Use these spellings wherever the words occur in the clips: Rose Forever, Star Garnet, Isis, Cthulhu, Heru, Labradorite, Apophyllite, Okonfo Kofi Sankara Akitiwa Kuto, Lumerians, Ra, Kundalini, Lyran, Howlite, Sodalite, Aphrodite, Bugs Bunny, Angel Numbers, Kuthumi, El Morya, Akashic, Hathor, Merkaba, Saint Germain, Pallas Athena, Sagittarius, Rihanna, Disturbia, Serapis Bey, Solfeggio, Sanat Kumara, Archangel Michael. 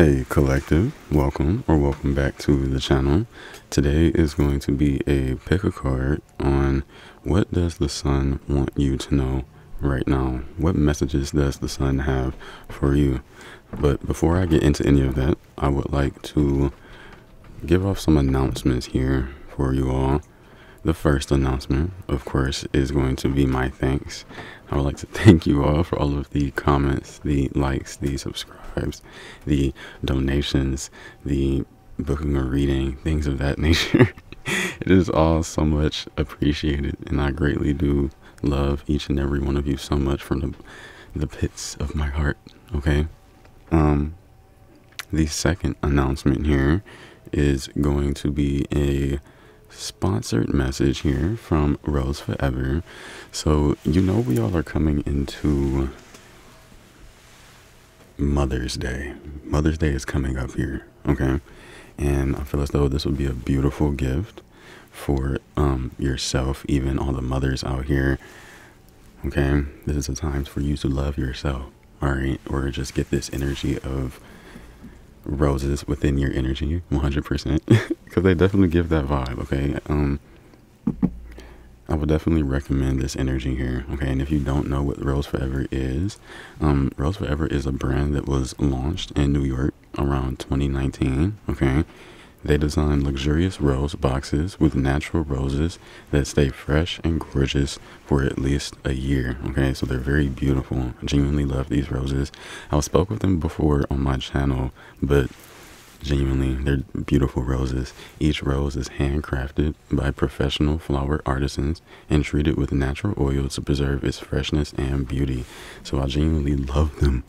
Hey collective, welcome back to the channel. Today is going to be a pick a card on what does the sun want you to know right now? What messages does the sun have for you? But before I get into any of that, I would like to give off some announcements here for you all. The first announcement, of course, is going to be my thanks. I would like to thank you all for all of the comments, the likes, the subscribes, the donations, the booking or reading, things of that nature. It is all so much appreciated, and I greatly do love each and every one of you so much from the pits of my heart, okay? The second announcement here is going to be a sponsored message here from Rose Forever. So you know we all are coming into Mother's Day. Mother's Day is coming up here, okay? And I feel as though this would be a beautiful gift for yourself, even all the mothers out here, okay? This is a time for you to love yourself, all right? Or just get this energy of roses within your energy 100% because they definitely give that vibe, okay? I would definitely recommend this energy here, okay? And if you don't know what Rose Forever is, Rose Forever is a brand that was launched in New York around 2019, okay? They design luxurious rose boxes with natural roses that stay fresh and gorgeous for at least a year, okay? So they're very beautiful. I genuinely love these roses. I spoke with them before on my channel, but genuinely, they're beautiful roses. Each rose is handcrafted by professional flower artisans and treated with natural oil to preserve its freshness and beauty. So I genuinely love them.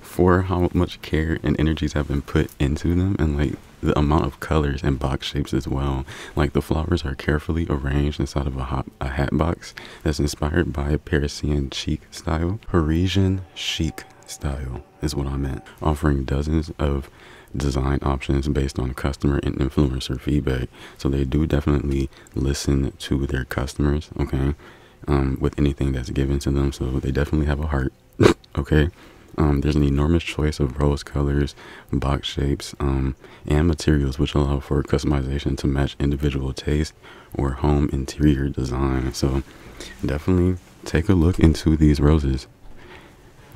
For how much care and energies have been put into them, and like the amount of colors and box shapes as well. Like the flowers are carefully arranged inside of a hat box that's inspired by Parisian chic style. Parisian chic style is what I meant. Offering dozens of design options based on customer and influencer feedback. So they do definitely listen to their customers, okay? With anything that's given to them. So they definitely have a heart, okay? There's an enormous choice of rose colors, box shapes, and materials, which allow for customization to match individual taste or home interior design. So definitely take a look into these roses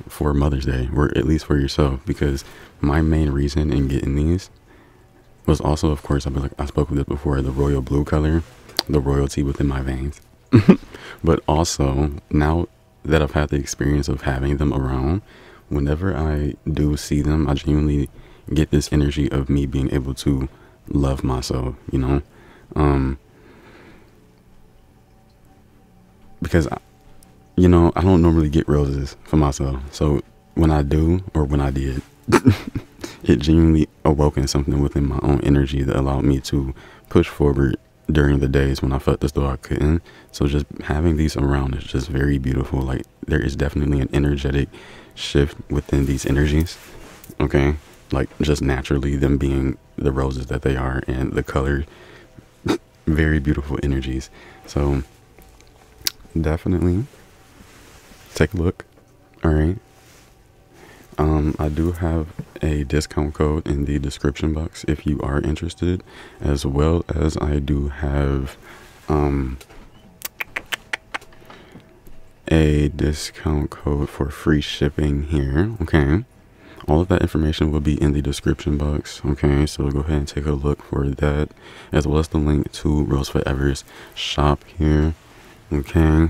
for Mother's Day, or at least for yourself, because my main reason in getting these was also, of course, I spoke with it before, the royal blue color, the royalty within my veins. But also, now that I've had the experience of having them around, whenever I do see them, I genuinely get this energy of me being able to love myself, you know? Because, you know, I don't normally get roses for myself. So when I do, or when I did, it genuinely awoken something within my own energy that allowed me to push forward during the days when I felt as though I couldn't. So just having these around is just very beautiful. Like, there is definitely an energetic shift within these energies, okay? Like, just naturally, them being the roses that they are and the color, very beautiful energies. So definitely take a look, all right? I do have a discount code in the description box if you are interested, as well as I do have a discount code for free shipping here, okay? All of that information will be in the description box, okay? So go ahead and take a look for that, as well as the link to Rose Forever's shop here, okay?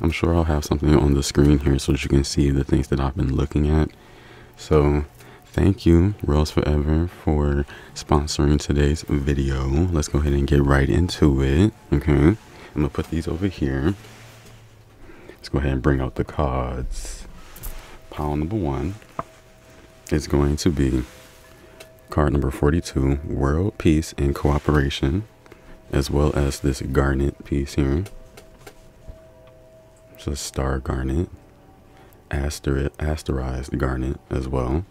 I'm sure I'll have something on the screen here so that you can see the things that I've been looking at. So thank you, Rose Forever, for sponsoring today's video. Let's go ahead and get right into it, okay? I'm gonna put these over here. Let's go ahead and bring out the cards. Pile number one is going to be card number 42, World Peace and Cooperation, as well as this garnet piece here. It's a star garnet, asterized garnet as well.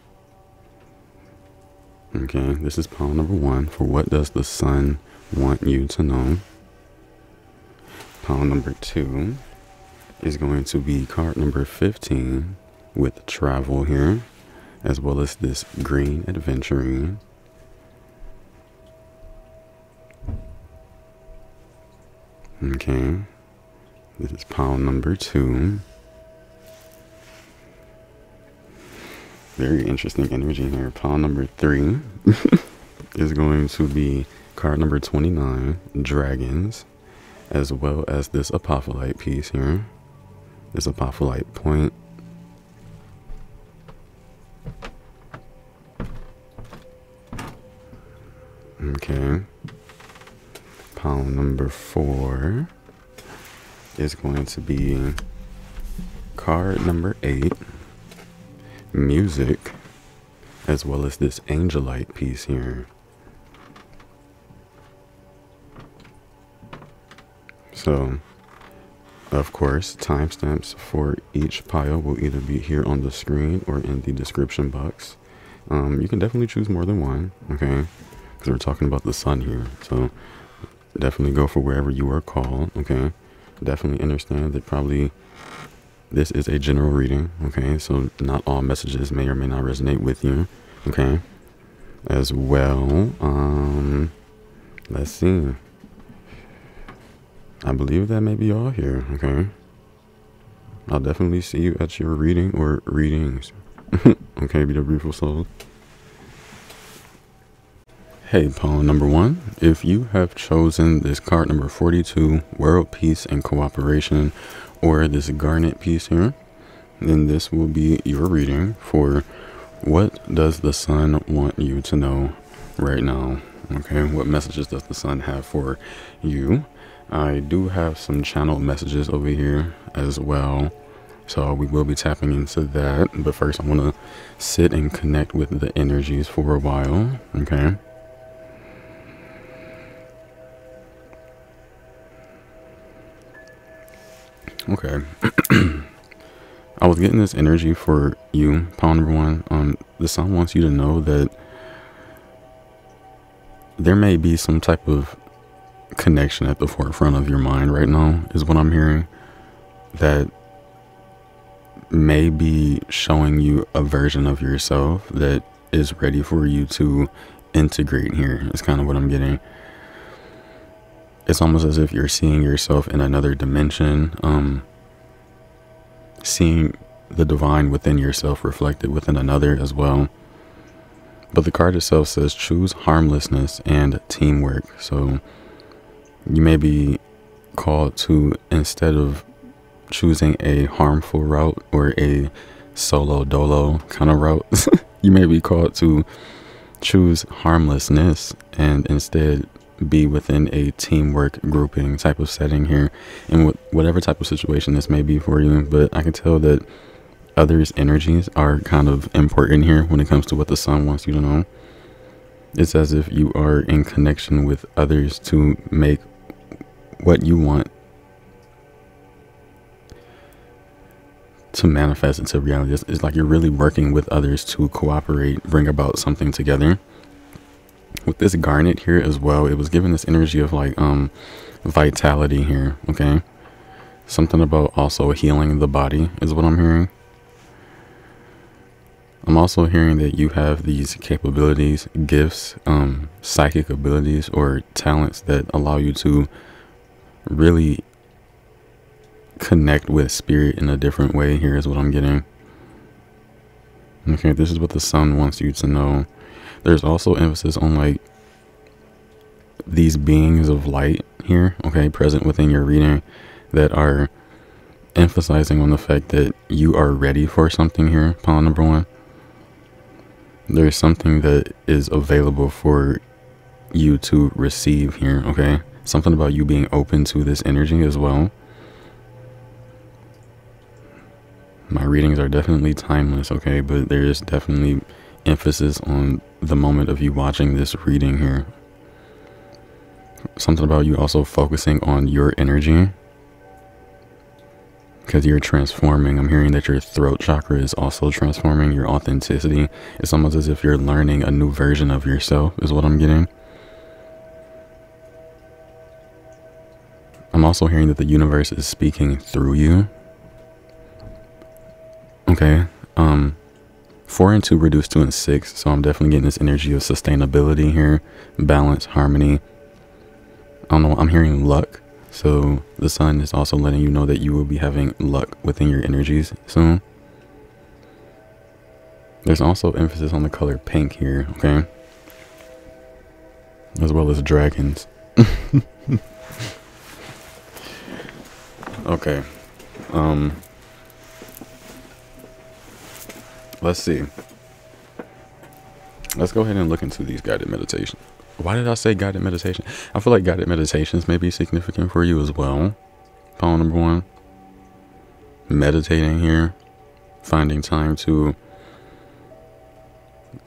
Okay, this is pile number one for what does the sun want you to know. Pile number two is going to be card number 15 with travel here, as well as this green adventuring. Okay, this is pile number 2. Very interesting energy here. Pile number 3 is going to be card number 29, Dragons, as well as this Apophyllite piece here, this Apophyllite point. Okay, pile number 4 is going to be card number 8, Music, as well as this Angelite piece here. So, of course, timestamps for each pile will either be here on the screen or in the description box. You can definitely choose more than one, okay? Because we're talking about the sun here. So, definitely go for wherever you are called, okay? Definitely understand that probably this is a general reading, okay? So not all messages may or may not resonate with you, okay? As well, let's see. I believe that may be all here, okay? I'll definitely see you at your reading or readings. Okay, be the beautiful soul. Hey, Paul, number 1, if you have chosen this card number 42, World Peace and Cooperation, or this garnet piece here, then this will be your reading for what does the sun want you to know right now, okay? What messages does the sun have for you? I do have some channel messages over here as well, so we will be tapping into that, but first I want to sit and connect with the energies for a while, okay? Okay, I was getting this energy for you, Pond number 1. The sun wants you to know that there may be some type of connection at the forefront of your mind right now, is what I'm hearing, that may be showing you a version of yourself that is ready for you to integrate here, is kind of what I'm getting. It's almost as if you're seeing yourself in another dimension, seeing the divine within yourself reflected within another as well. But the card itself says choose harmlessness and teamwork. So you may be called to, instead of choosing a harmful route or a solo dolo kind of route, you may be called to choose harmlessness and instead be within a teamwork grouping type of setting here, and whatever type of situation this may be for you. But I can tell that others' energies are kind of important here when it comes to what the sun wants you to know. It's as if you are in connection with others to make what you want to manifest into reality. It's like you're really working with others to cooperate, bring about something together. With this garnet here as well, it was giving this energy of like vitality here, okay? Something about also healing the body is what I'm hearing. I'm also hearing that you have these capabilities, gifts, psychic abilities or talents that allow you to really connect with spirit in a different way here is what I'm getting. Okay, this is what the sun wants you to know. There's also emphasis on like these beings of light here, okay, present within your reading, that are emphasizing on the fact that you are ready for something here, pile number 1. There's something that is available for you to receive here, okay? Something about you being open to this energy as well. My readings are definitely timeless, okay, but there is definitely emphasis on the moment of you watching this reading here. Something about you also focusing on your energy because you're transforming. I'm hearing that your throat chakra is also transforming, your authenticity. It's almost as if you're learning a new version of yourself is what I'm getting. I'm also hearing that the universe is speaking through you. Okay, 4 and 2 reduced to in 6, so I'm definitely getting this energy of sustainability here, balance, harmony. I don't know, I'm hearing luck. So the sun is also letting you know that you will be having luck within your energies soon. There's also emphasis on the color pink here, okay? As well as dragons. Okay. Let's see. Let's go ahead and look into these guided meditations. Why did I say guided meditation? I feel like guided meditations may be significant for you as well. Poem number 1. Meditating here. Finding time to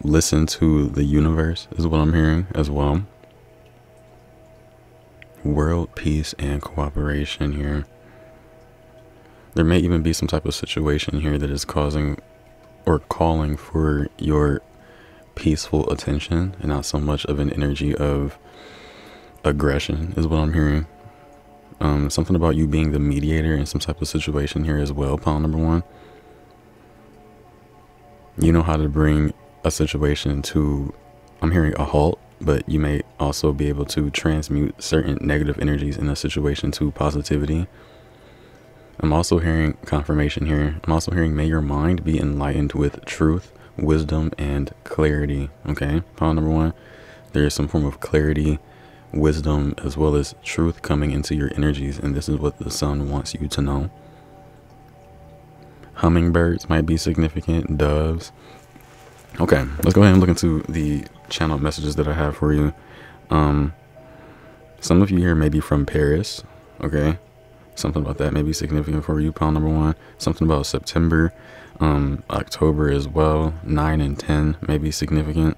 listen to the universe is what I'm hearing as well. World peace and cooperation here. There may even be some type of situation here that is causing or calling for your peaceful attention and not so much of an energy of aggression is what I'm hearing. Something about you being the mediator in some type of situation here as well. Pound number 1. You know how to bring a situation to, I'm hearing a halt, but you may also be able to transmute certain negative energies in a situation to positivity. I'm also hearing confirmation here. I'm also hearing may your mind be enlightened with truth, wisdom, and clarity. Okay, pound number 1. There is some form of clarity, wisdom, as well as truth coming into your energies, and this is what the sun wants you to know. Hummingbirds might be significant, doves. Okay, let's go ahead and look into the channel messages that I have for you. Some of you here may be from Paris, okay? Something about that may be significant for you, pound number 1. Something about September, October as well. 9 and 10 may be significant.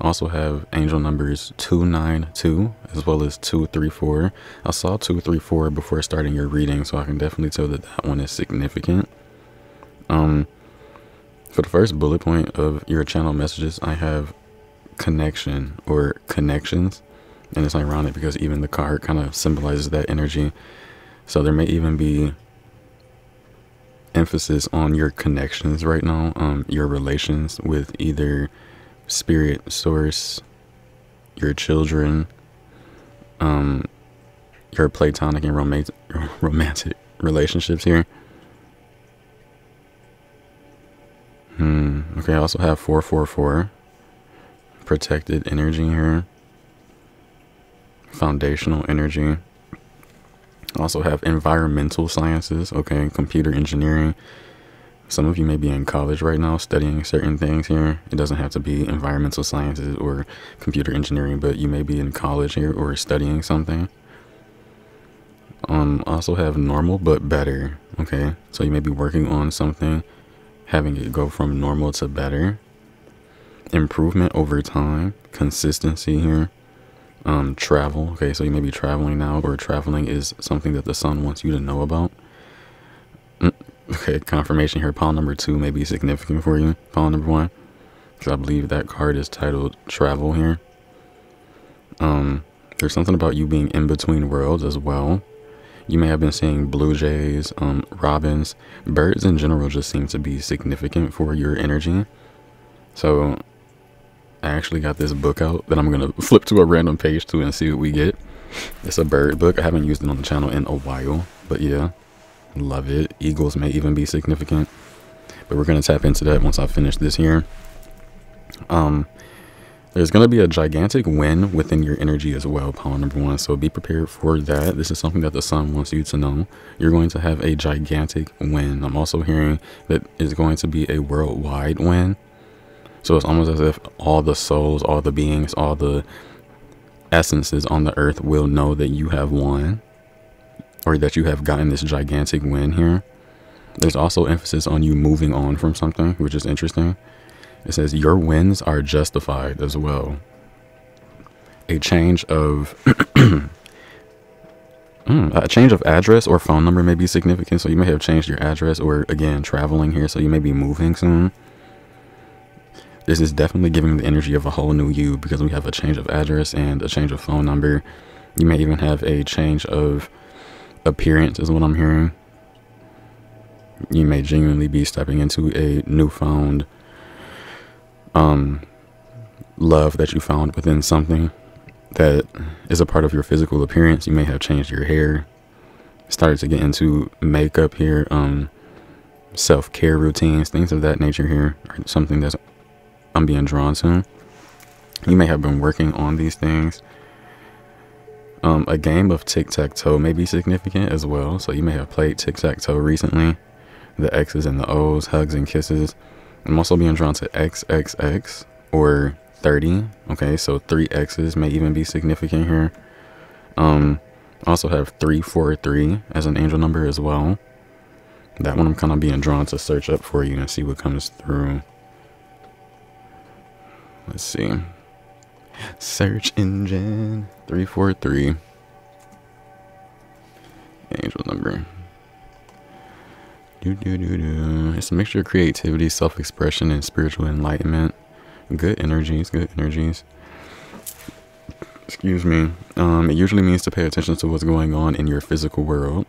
Also have angel numbers 292 as well as 234. I saw 234 before starting your reading, so I can definitely tell that that one is significant. For the first bullet point of your channel messages, I have connection or connections, and it's ironic because even the card kind of symbolizes that energy. So there may even be emphasis on your connections right now, your relations with either spirit, source, your children, your platonic and romantic relationships here. Okay, I also have 444, protected energy here, foundational energy. Also have environmental sciences, okay, computer engineering. Some of you may be in college right now studying certain things here. It doesn't have to be environmental sciences or computer engineering, but you may be in college here or studying something. Also have normal but better, okay, so you may be working on something, having it go from normal to better. Improvement over time, consistency here. Travel, okay, so you may be traveling now, or traveling is something that the sun wants you to know about. Okay, confirmation here. Pile number 2 may be significant for you. Pile number 1, because I believe that card is titled travel here. There's something about you being in between worlds as well. You may have been seeing blue jays, robins, birds in general just seem to be significant for your energy. So I actually got this book out that I'm gonna flip to a random page to and see what we get. It's a bird book. I haven't used it on the channel in a while, but yeah, love it. Eagles may even be significant, but we're gonna tap into that once I finish this here. There's gonna be a gigantic win within your energy as well, pound number 1, so be prepared for that. This is something that the sun wants you to know. You're going to have a gigantic win. I'm also hearing that it's going to be a worldwide win. So it's almost as if all the souls, all the beings, all the essences on the earth will know that you have won, or that you have gotten this gigantic win here. There's also emphasis on you moving on from something, which is interesting. It says your wins are justified as well. A change of a change of address or phone number may be significant. So you may have changed your address, or again, traveling here. So you may be moving soon. This is definitely giving the energy of a whole new you, because we have a change of address and a change of phone number. You may even have a change of appearance is what I'm hearing. You may genuinely be stepping into a newfound love that you found within something that is a part of your physical appearance. You may have changed your hair, started to get into makeup here, self-care routines, things of that nature here are something that I'm being drawn to. You may have been working on these things. A game of tic-tac-toe may be significant as well. So you may have played tic-tac-toe recently. The X's and the O's, hugs and kisses. I'm also being drawn to XXX or 30. Okay, so 3 X's may even be significant here. Also have 343 as an angel number as well. That one I'm kind of being drawn to search up for you and see what comes through. Let's see. Search engine 343. Angel number. It's a mixture of creativity, self-expression, and spiritual enlightenment. Good energies, good energies. Excuse me. It usually means to pay attention to what's going on in your physical world.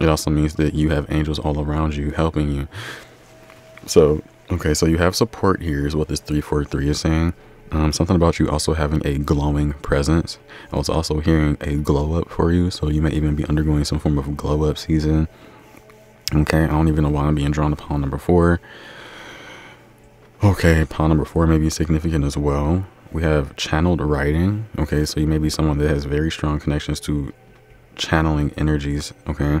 It also means that you have angels all around you helping you. So, okay, so you have support here is what this 343 is saying. Something about you also having a glowing presence. I was also hearing a glow up for you. So you may even be undergoing some form of glow up season. Okay, I don't even know why I'm being drawn to pile number 4. Okay, pile number 4 may be significant as well. We have channeled writing. Okay, so you may be someone that has very strong connections to channeling energies. Okay,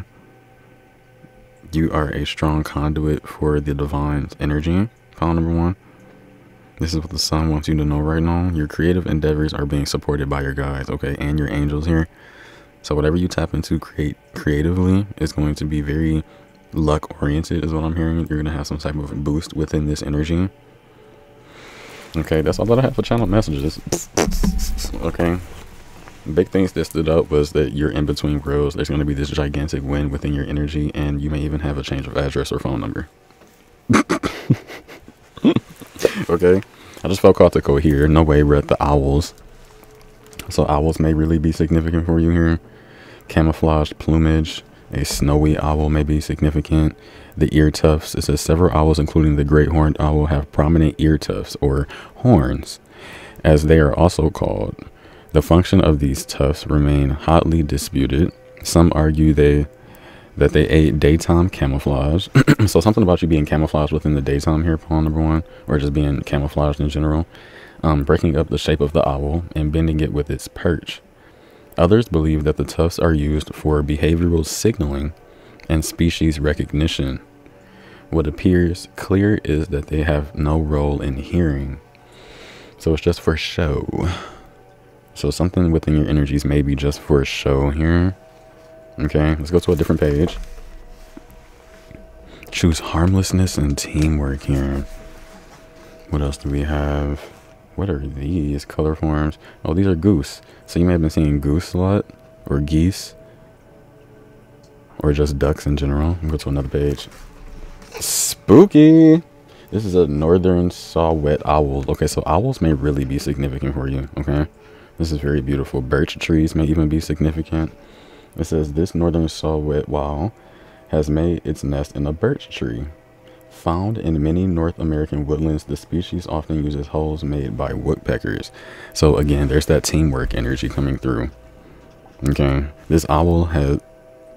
you are a strong conduit for the divine energy. Pile number 1. This is what the sun wants you to know right now. Your creative endeavors are being supported by your guides, okay, and your angels here. So whatever you tap into creatively is going to be very luck oriented is what I'm hearing. You're going to have some type of boost within this energy. Okay, that's all that I have for channel messages. Okay, big things that stood out was that you're in between worlds. There's going to be this gigantic wind within your energy, and you may even have a change of address or phone number. Okay, I just felt called to go here. No way, we're at the owls. So owls may really be significant for you here. Camouflaged plumage, a snowy owl may be significant. The ear tufts, it says several owls, including the great horned owl, have prominent ear tufts or horns, as they are also called. The function of these tufts remain hotly disputed. Some argue that they aid daytime camouflage. So something about you being camouflaged within the daytime here, pawn number 1, or just being camouflaged in general. Breaking up the shape of the owl and bending it with its perch. Others believe that the tufts are used for behavioral signaling and species recognition. What appears clear is that they have no role in hearing. So it's just for show. So something within your energies may be just for show here. Okay, let's go to a different page. Choose harmlessness and teamwork here. What else do we have? What are these color forms? Oh, these are goose. So you may have been seeing goose a lot, or geese, or just ducks in general. Go to another page. Spooky. This is a northern saw-whet owl. Okay, so owls may really be significant for you. Okay, this is very beautiful. Birch trees may even be significant. It says this northern saw-whet owl has made its nest in a birch tree. Found in many North American woodlands, the species often uses holes made by woodpeckers. So again, there's that teamwork energy coming through. Okay, this owl has,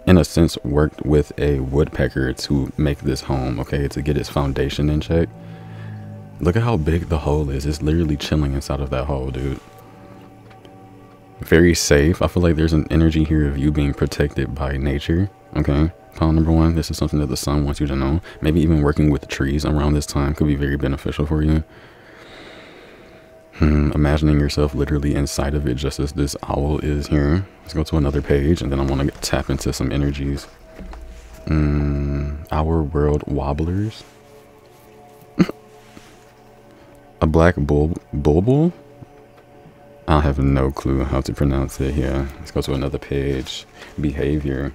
in a sense, worked with a woodpecker to make this home, okay, to get its foundation in check. Look at how big the hole is. It's literally chilling inside of that hole, dude. Very safe. I feel like there's an energy here of you being protected by nature. Okay, pile number 1. This is something that the sun wants you to know. Maybe even working with trees around this time could be very beneficial for you. Imagining yourself literally inside of it, just as this owl is here. Let's go to another page, and then I want to tap into some energies. Our world wobblers. A black bulbul. I have no clue how to pronounce it here. Let's go to another page. Behavior.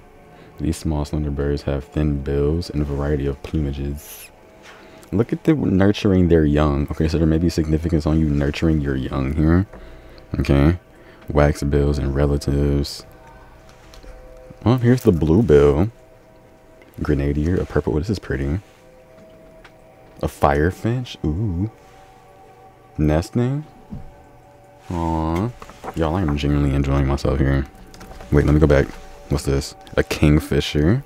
These small slender birds have thin bills and a variety of plumages. Look at them nurturing their young. Okay, so there may be significance on you nurturing your young here. Okay. Wax bills and relatives. Well, here's the bluebill. Grenadier, a purple. This is pretty. A fire finch. Ooh. Nesting? Aww. Y'all, I am genuinely enjoying myself here. Wait, let me go back. What's this? A kingfisher.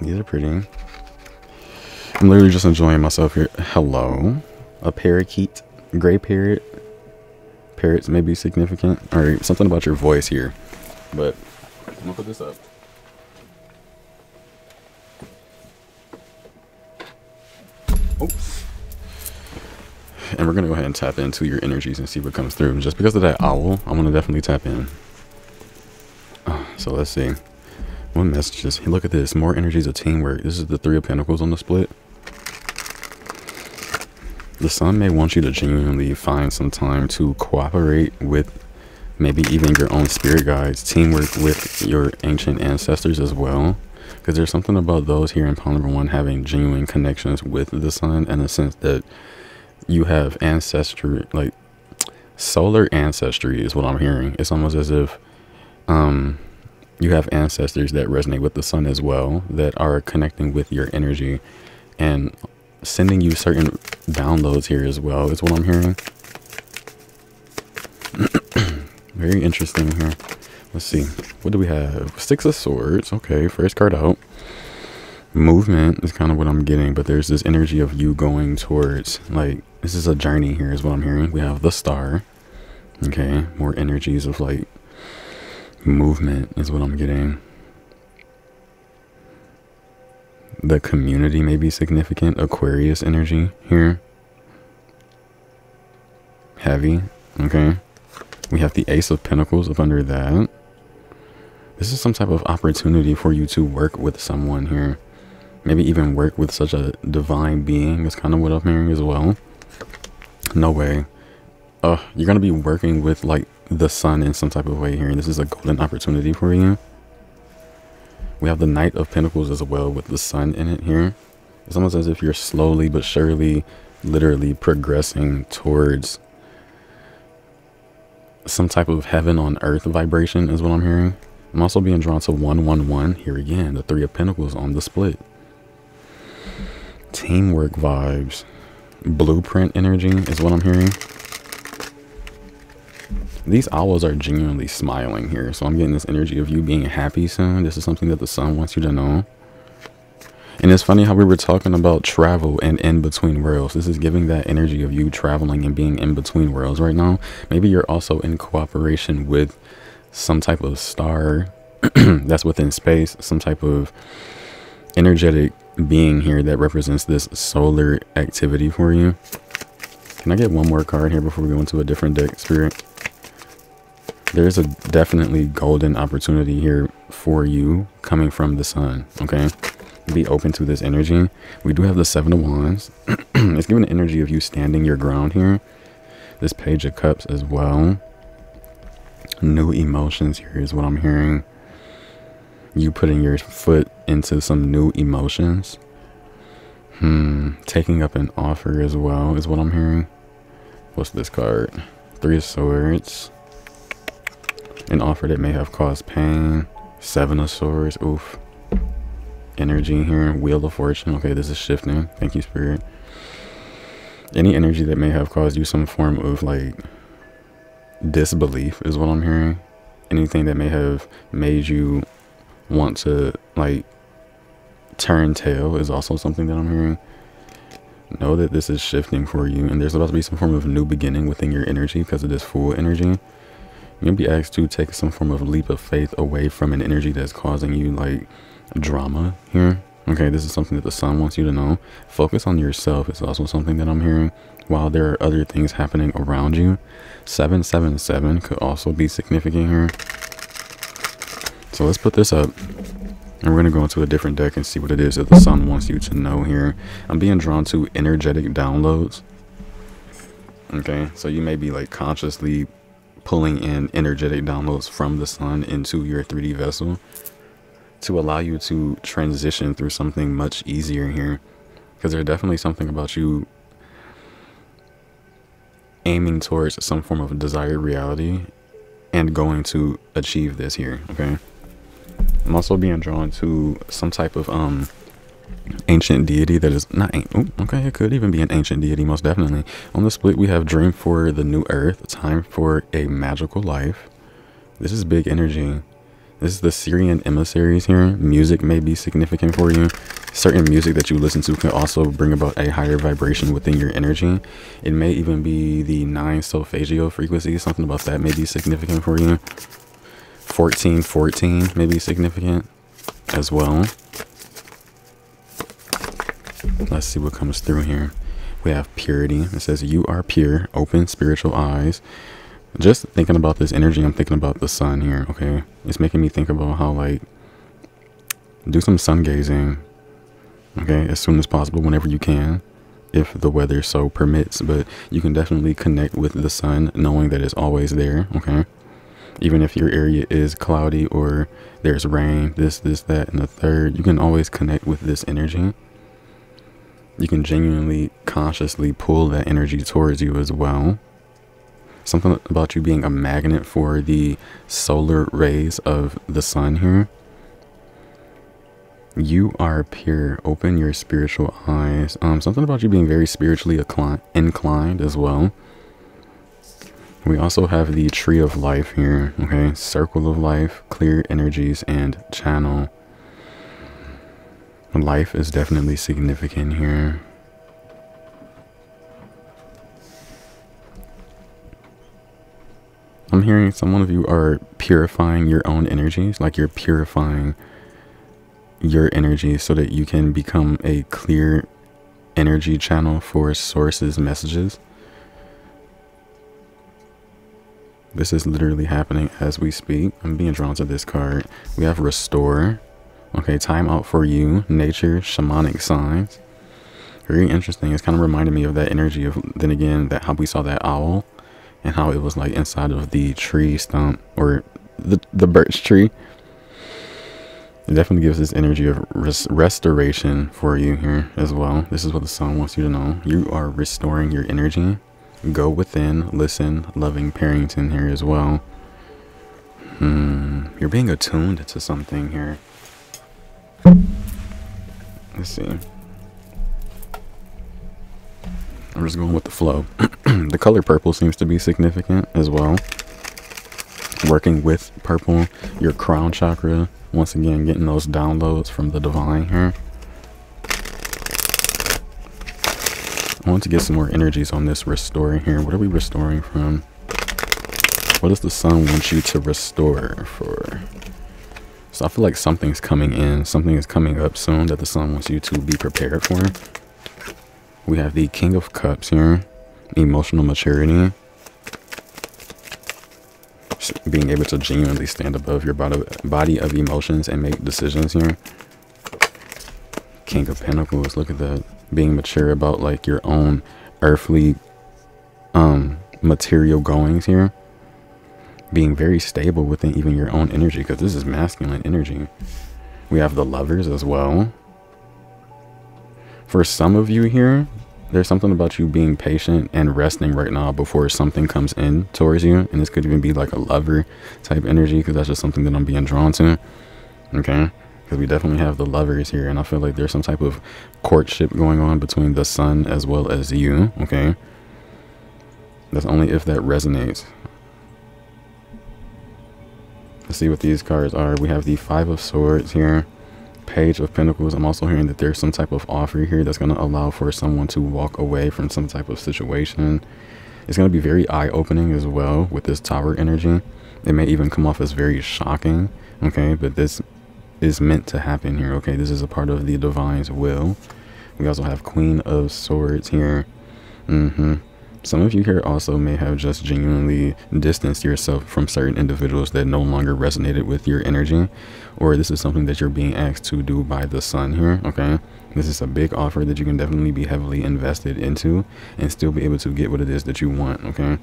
These are pretty. I'm literally just enjoying myself here. Hello. A parakeet. Gray parrot. Parrots may be significant. Alright, something about your voice here. But I'm gonna put this up. Oops. And we're gonna go ahead and tap into your energies and see what comes through. Just because of that owl, I'm gonna definitely tap in. So let's see. What messages? Hey, look at this. More energies of teamwork. This is the Three of Pentacles on the split. The sun may want you to genuinely find some time to cooperate with maybe even your own spirit guides. Teamwork with your ancient ancestors as well. Because there's something about those here in pile number one having genuine connections with the sun, in a sense that you have ancestry, like solar ancestry is what I'm hearing. It's almost as if you have ancestors that resonate with the sun as well, that are connecting with your energy and sending you certain downloads here as well, is what I'm hearing. Very interesting here. Let's see, what do we have? Six of Swords. Okay, first card out. Movement is kind of what I'm getting, but there's this energy of you going towards, like, this is a journey here is what I'm hearing. We have the Star. Okay, more energies of like movement is what I'm getting. The community may be significant. Aquarius energy here. Heavy. Okay, we have the Ace of Pentacles up under that. This is some type of opportunity for you to work with someone here. Maybe even work with such a divine being. That's kind of what I'm hearing as well. No way. You're going to be working with like the sun in some type of way here. And this is a golden opportunity for you. We have the Knight of Pentacles as well with the sun in it here. It's almost as if you're slowly but surely literally progressing towards some type of heaven on earth vibration is what I'm hearing. I'm also being drawn to 111 here again, the Three of Pentacles on the split. Teamwork vibes, blueprint energy is what I'm hearing. These owls are genuinely smiling here, so I'm getting this energy of you being happy soon. This is something that the sun wants you to know. And it's funny how we were talking about travel and in between worlds. This is giving that energy of you traveling and being in between worlds right now. Maybe you're also in cooperation with some type of star that's within space, some type of energetic being here that represents this solar activity for you. Can I get one more card here before we go into a different deck, Spirit? There's a definitely golden opportunity here for you coming from the sun. Okay, be open to this energy. We do have the Seven of Wands. It's giving the energy of you standing your ground here. This Page of Cups as well. New emotions here is what I'm hearing. You putting your foot into some new emotions. Taking up an offer as well is what I'm hearing. What's this card? Three of Swords. An offer that may have caused pain. Seven of Swords. Oof. Energy here. Wheel of Fortune. Okay, this is shifting. Thank you, Spirit. Any energy that may have caused you some form of like disbelief is what I'm hearing. Anything that may have made you want to like turn tail is also something that I'm hearing. Know that this is shifting for you, and there's about to be some form of new beginning within your energy because of this Fool energy. You'll be asked to take some form of leap of faith away from an energy that's causing you like drama here. Okay, this is something that the sun wants you to know. Focus on yourself is also something that I'm hearing while there are other things happening around you. 777 could also be significant here. So let's put this up, and we're going to go into a different deck and see what it is that the sun wants you to know here. I'm being drawn to energetic downloads. Okay, so you may be like consciously pulling in energetic downloads from the sun into your 3D vessel to allow you to transition through something much easier here, because there's definitely something about you aiming towards some form of desired reality and going to achieve this here. Okay, I'm also being drawn to some type of ancient deity that is not ancient. Okay, it could even be an ancient deity, most definitely. On the split, we have dream for the new earth, time for a magical life. This is big energy. This is the Syrian emissaries here. Music may be significant for you. Certain music that you listen to can also bring about a higher vibration within your energy. It may even be the 9 solfeggio frequency. Something about that may be significant for you. 1414 may be significant as well. Let's see what comes through here. We have purity. It says you are pure, open spiritual eyes. Just thinking about this energy, I'm thinking about the sun here. Okay, it's making me think about how, like, do some sun gazing, okay, as soon as possible, whenever you can, if the weather so permits. But you can definitely connect with the sun, knowing that it's always there. Okay, even if your area is cloudy or there's rain, this, that, and the third, you can always connect with this energy. You can genuinely, consciously pull that energy towards you as well. Something about you being a magnet for the solar rays of the sun here. You are pure. Open your spiritual eyes. Something about you being very spiritually inclined as well. We also have the tree of life here. Okay, circle of life, clear energies, and channel. Life is definitely significant here. I'm hearing some of you are purifying your own energies, like you're purifying your energy so that you can become a clear energy channel for sources, messages. This is literally happening as we speak. I'm being drawn to this card. We have restore. Okay, time out for you, nature, shamanic signs. Very interesting. It's kind of reminded me of that energy of, then again, that how we saw that owl. And how it was like inside of the tree stump or the birch tree. It definitely gives this energy of restoration for you here as well. This is what the sun wants you to know. You are restoring your energy. Go within, listen, loving parenting here as well. You're being attuned to something here. Let's see. I'm just going with the flow. The color purple seems to be significant as well. Working with purple, your crown chakra. Once again, getting those downloads from the divine here. I want to get some more energies on this restoring here. What are we restoring from? What does the sun want you to restore for? So I feel like something's coming in. Something is coming up soon that the sun wants you to be prepared for. We have the King of Cups here. Emotional maturity. Being able to genuinely stand above your body of emotions and make decisions here. King of Pentacles. Look at that. Being mature about, like, your own earthly material goings here. Being very stable within even your own energy, because this is masculine energy. We have the Lovers as well. For some of you here, there's something about you being patient and resting right now before something comes in towards you. And this could even be like a lover type energy, because that's just something that I'm being drawn to. Okay, because we definitely have the Lovers here. And I feel like there's some type of courtship going on between the sun as well as you. Okay, that's only if that resonates. Let's see what these cards are. We have the Five of Swords here. Page of Pentacles. I'm also hearing that there's some type of offer here that's going to allow for someone to walk away from some type of situation. It's going to be very eye-opening as well with this Tower energy. It may even come off as very shocking, okay, but this is meant to happen here. Okay, this is a part of the divine's will. We also have Queen of Swords here. Some of you here also may have just genuinely distanced yourself from certain individuals that no longer resonated with your energy, or this is something that you're being asked to do by the sun here. Okay, this is a big offer that you can definitely be heavily invested into and still be able to get what it is that you want. Okay,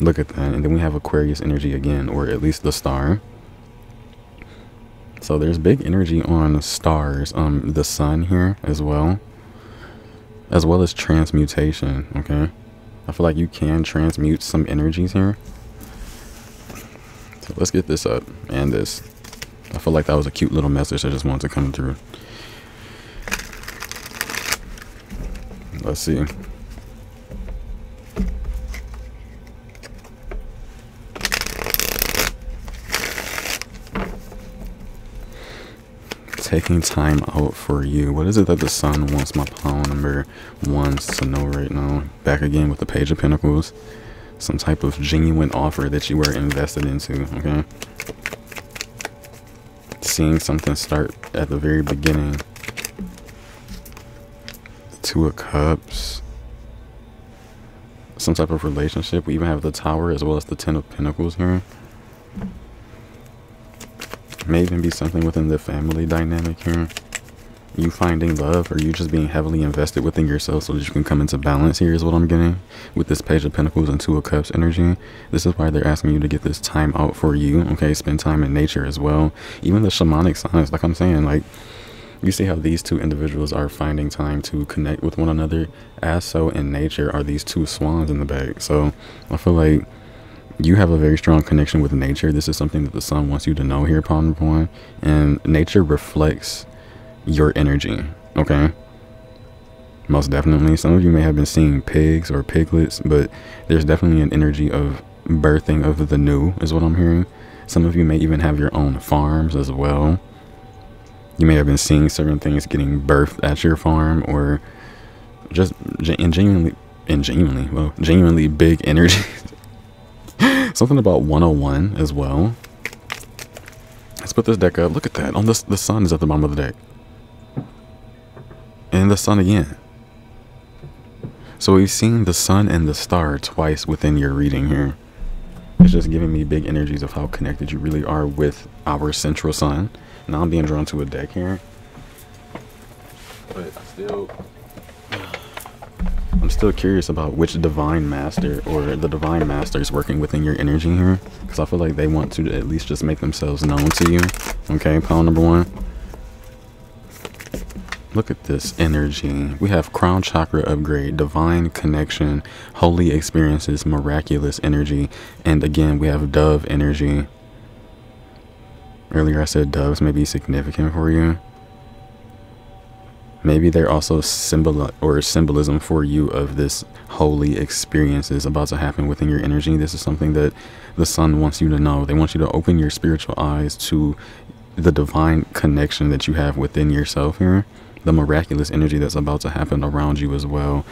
look at that. And then we have Aquarius energy again, or at least the star. So there's big energy on stars, the sun here as well, as well as transmutation. Okay, I feel like you can transmute some energies here. So let's get this up and this. I feel like that was a cute little message I just wanted to come through. Let's see. Taking time out for you. What is it that the sun wants my palm number wants to know right now? Back again with the Page of Pentacles. Some type of genuine offer that you were invested into, okay? Seeing something start at the very beginning. Two of Cups. Some type of relationship. We even have the Tower as well as the Ten of Pentacles here. May even be something within the family dynamic here. You finding love, or you just being heavily invested within yourself so that you can come into balance here is what I'm getting with this Page of Pentacles and Two of Cups energy. This is why they're asking you to get this time out for you, okay? Spend time in nature as well. Even the shamanic signs, like I'm saying, like, you see how these two individuals are finding time to connect with one another, as so in nature are these two swans in the back. So I feel like you have a very strong connection with nature. This is something that the sun wants you to know here, Palm Point, and nature reflects your energy, okay? Most definitely. Some of you may have been seeing pigs or piglets, but there's definitely an energy of birthing of the new is what I'm hearing. Some of you may even have your own farms as well. You may have been seeing certain things getting birthed at your farm, or just genuinely big energy. Something about 101 as well. Let's put this deck up. Look at that. On this, the sun is at the bottom of the deck. And the sun again. So we've seen the sun and the star twice within your reading here. It's just giving me big energies of how connected you really are with our central sun. Now I'm being drawn to a deck here. But I'm still curious about which divine master or the divine masters working within your energy here, because I feel like they want to at least just make themselves known to you, okay? Pile number one. Look at this energy. We have crown chakra upgrade, divine connection, holy experiences, miraculous energy, and again we have dove energy. Earlier I said doves may be significant for you. Maybe they're also symbolism for you of this holy experience is about to happen within your energy. This is something that the sun wants you to know. They want you to open your spiritual eyes to the divine connection that you have within yourself here. The miraculous energy that's about to happen around you as well.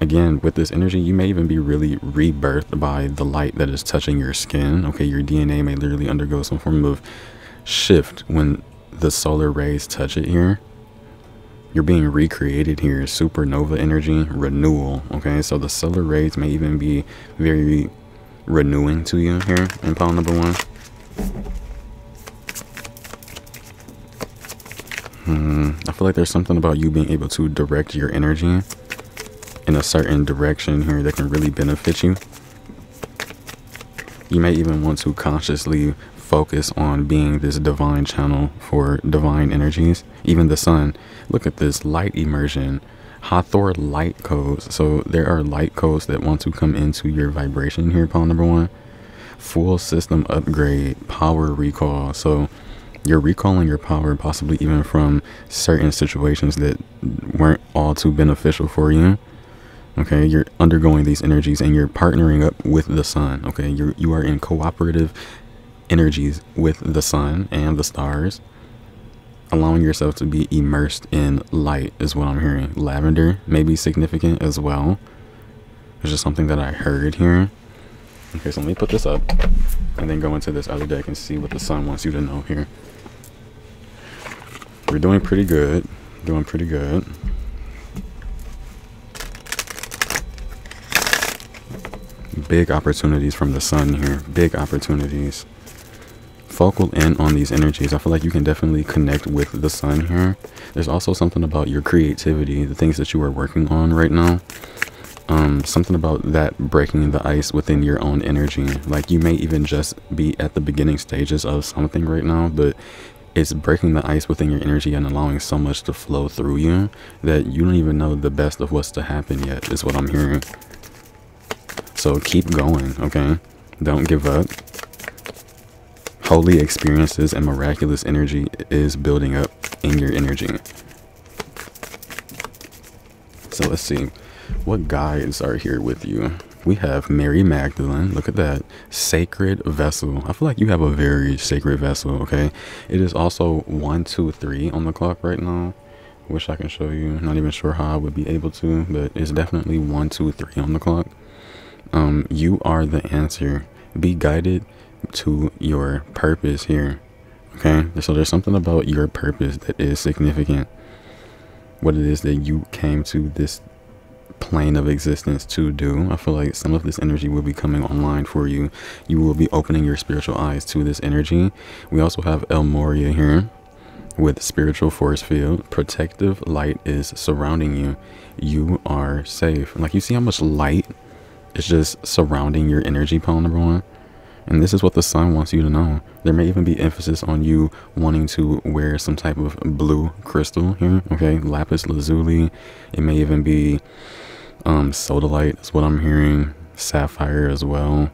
Again, with this energy, you may even be really rebirthed by the light that is touching your skin. Okay, your DNA may literally undergo some form of shift when the solar rays touch it here. You're being recreated here. Supernova energy, renewal, okay? So the solar rays may even be very renewing to you here in pile number one. I feel like there's something about you being able to direct your energy in a certain direction here that can really benefit you. You may even want to consciously focus on being this divine channel for divine energies. Even the sun. Look at this light immersion. Hathor light codes. So there are light codes that want to come into your vibration here, pile number one. Full system upgrade, power recall. So you're recalling your power, possibly even from certain situations that weren't all too beneficial for you. Okay, you're undergoing these energies and you're partnering up with the sun. Okay, you are in cooperative energies with the sun and the stars, allowing yourself to be immersed in light is what I'm hearing. Lavender may be significant as well. It's just something that I heard here. Okay, so let me put this up and then go into this other deck and see what the sun wants you to know here. We're doing pretty good. Doing pretty good. Big opportunities from the sun here. Big opportunities. Focal in on these energies. I feel like you can definitely connect with the sun here. There's also something about your creativity, the things that you are working on right now. Something about that breaking the ice within your own energy. Like, you may even just be at the beginning stages of something right now, but it's breaking the ice within your energy and allowing so much to flow through you that you don't even know the best of what's to happen yet is what I'm hearing. So keep going, okay? Don't give up. Holy experiences and miraculous energy is building up in your energy. So let's see. What guides are here with you? We have Mary Magdalene. Look at that. Sacred vessel. I feel like you have a very sacred vessel, okay? It is also 1, 2, 3 on the clock right now. Wish I can show you. Not even sure how I would be able to, but it's definitely 1, 2, 3 on the clock. You are the answer. Be guided to your purpose here, okay? So there's something about your purpose that is significant. What it is that you came to this plane of existence to do. I feel like some of this energy will be coming online for you. You will be opening your spiritual eyes to this energy. We also have El Morya here with spiritual force field. Protective light is surrounding you. You are safe. Like, you see how much light is just surrounding your energy pole, number one. And this is what the sun wants you to know. There may even be emphasis on you wanting to wear some type of blue crystal here, okay? Lapis lazuli. It may even be sodalite is what I'm hearing. Sapphire as well.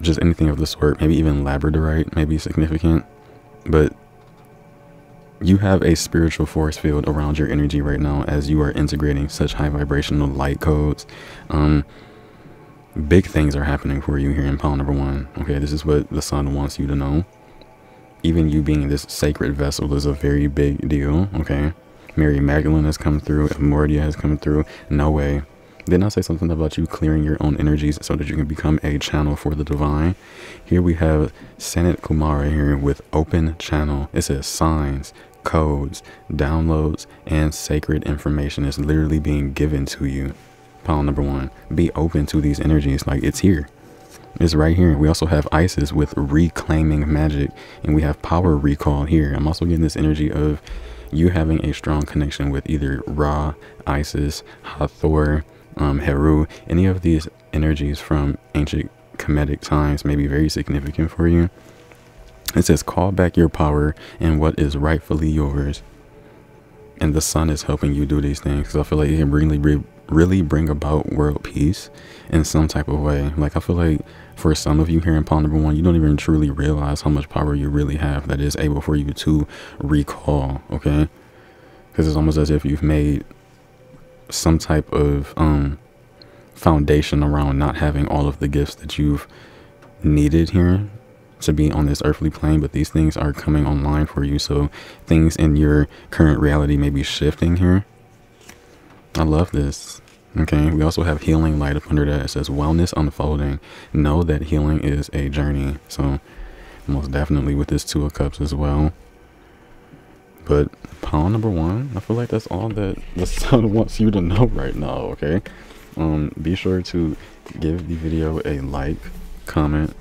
Just anything of the sort. Maybe even labradorite may be significant. But you have a spiritual force field around your energy right now as you are integrating such high vibrational light codes. Big things are happening for you here in pile number one, okay? This is what the sun wants you to know. Even you being this sacred vessel is a very big deal, okay? Mary Magdalene has come through. Mordia has come through. No way. Didn't I say something about you clearing your own energies so that you can become a channel for the divine? Here we have Sanat Kumara here with open channel. It says signs, codes, downloads, and sacred information is literally being given to you. Pile number one, be open to these energies. Like, it's here. It's right here. We also have Isis with reclaiming magic, and we have power recall here. I'm also getting this energy of you having a strong connection with either Ra, Isis, Hathor, Heru. Any of these energies from ancient comedic times may be very significant for you. It says call back your power and what is rightfully yours. And the sun is helping you do these things, because I feel like it can really bring about world peace in some type of way. Like, I feel like for some of you here in pile number one, you don't even truly realize how much power you really have that is able for you to recall, okay? Because it's almost as if you've made some type of foundation around not having all of the gifts that you've needed here to be on this earthly plane, but these things are coming online for you. So things in your current reality may be shifting here. I love this. Okay, we also have healing light up under that. It says wellness unfolding. Know that healing is a journey. So most definitely with this Two of Cups as well. But pile number one, I feel like that's all that the sun wants you to know right now, okay? Be sure to give the video a like, comment,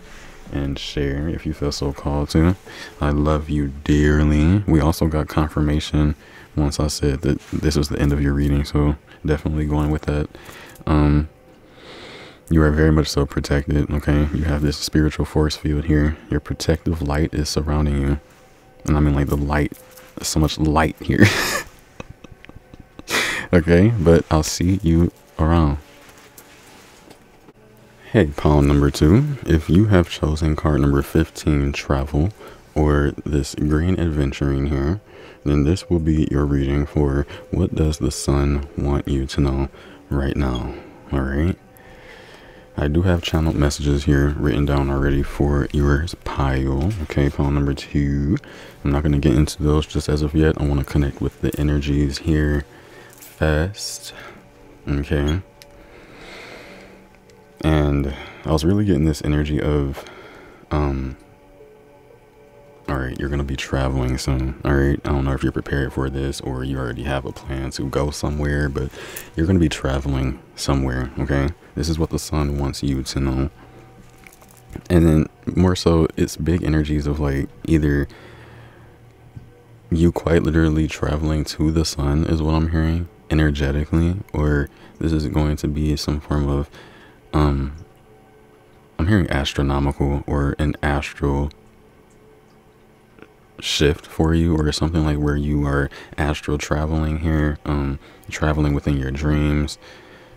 and share if you feel so called to. I love you dearly. We also got confirmation once I said that this was the end of your reading, so definitely going with that. You are very much so protected, okay? You have this spiritual force field here. Your protective light is surrounding you. And I mean, like, the light, there's so much light here. Okay, but I'll see you around. Hey, pile number two, if you have chosen card number 15, travel, or this green adventuring here, then this will be your reading for what does the sun want you to know right now. All right, I do have channeled messages here written down already for your pile. Okay, pile number two, I'm not going to get into those just as of yet. I want to connect with the energies here first, okay? And I was really getting this energy of, all right, you're going to be traveling soon. All right, I don't know if you're prepared for this or you already have a plan to go somewhere, but you're going to be traveling somewhere. Okay, this is what the sun wants you to know. And then more so, it's big energies of like either you quite literally traveling to the sun is what I'm hearing energetically, or this is going to be some form of I'm hearing astronomical or an astral shift for you, or something like where you are astral traveling here, traveling within your dreams,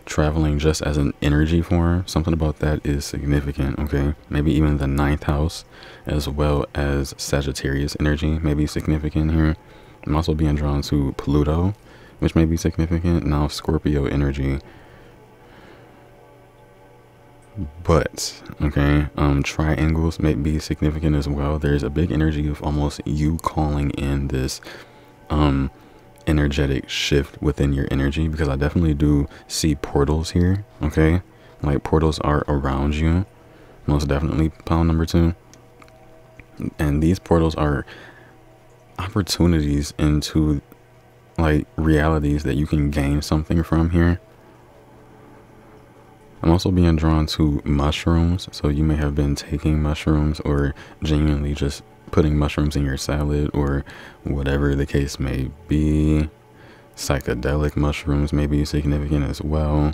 traveling just as an energy form. Something about that is significant, okay? Maybe even the 9th house as well as Sagittarius energy may be significant here. I'm also being drawn to Pluto which may be significant. Now Scorpio energy. But, okay, triangles may be significant as well. There's a big energy of almost you calling in this energetic shift within your energy, because I definitely do see portals here, okay? Like, portals are around you, most definitely, pile number two. And these portals are opportunities into, like, realities that you can gain something from here. I'm also being drawn to mushrooms, so you may have been taking mushrooms or genuinely just putting mushrooms in your salad or whatever the case may be. Psychedelic mushrooms may be significant as well.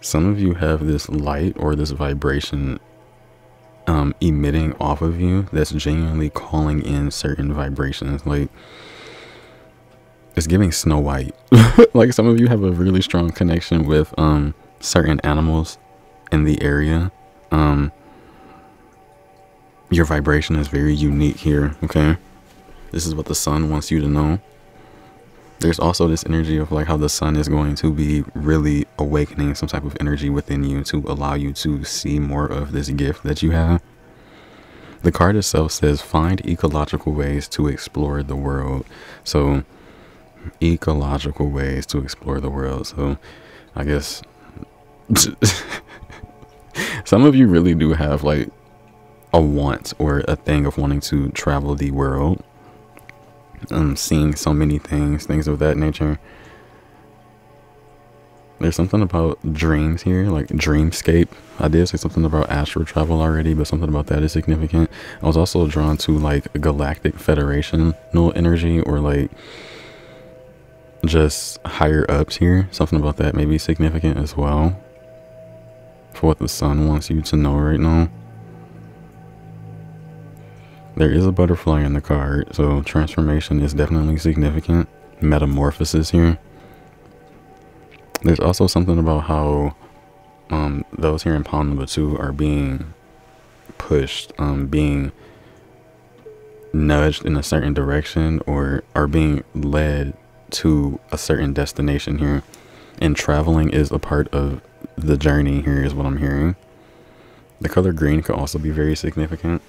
Some of you have this light or this vibration emitting off of you that's genuinely calling in certain vibrations, like it's giving Snow White. Like, some of you have a really strong connection with certain animals in the area. Your vibration is very unique here, okay? This is what the sun wants you to know. There's also this energy of like how the sun is going to be really awakening some type of energy within you to allow you to see more of this gift that you have. The card itself says find ecological ways to explore the world. So ecological ways to explore the world. So I guess some of you really do have like a want or a thing of wanting to travel the world. Seeing so many things of that nature. There's something about dreams here, like dreamscape. I did say something about astral travel already, but something about that is significant. I was also drawn to like galactic federational energy, or like just higher ups here. Something about that may be significant as well for what the sun wants you to know right now. There is a butterfly in the card, so transformation is definitely significant. Metamorphosis here. There's also something about how those here in pile number two are being pushed, being nudged in a certain direction, or are being led to a certain destination here, and traveling is a part of the journey here is what I'm hearing. The color green could also be very significant.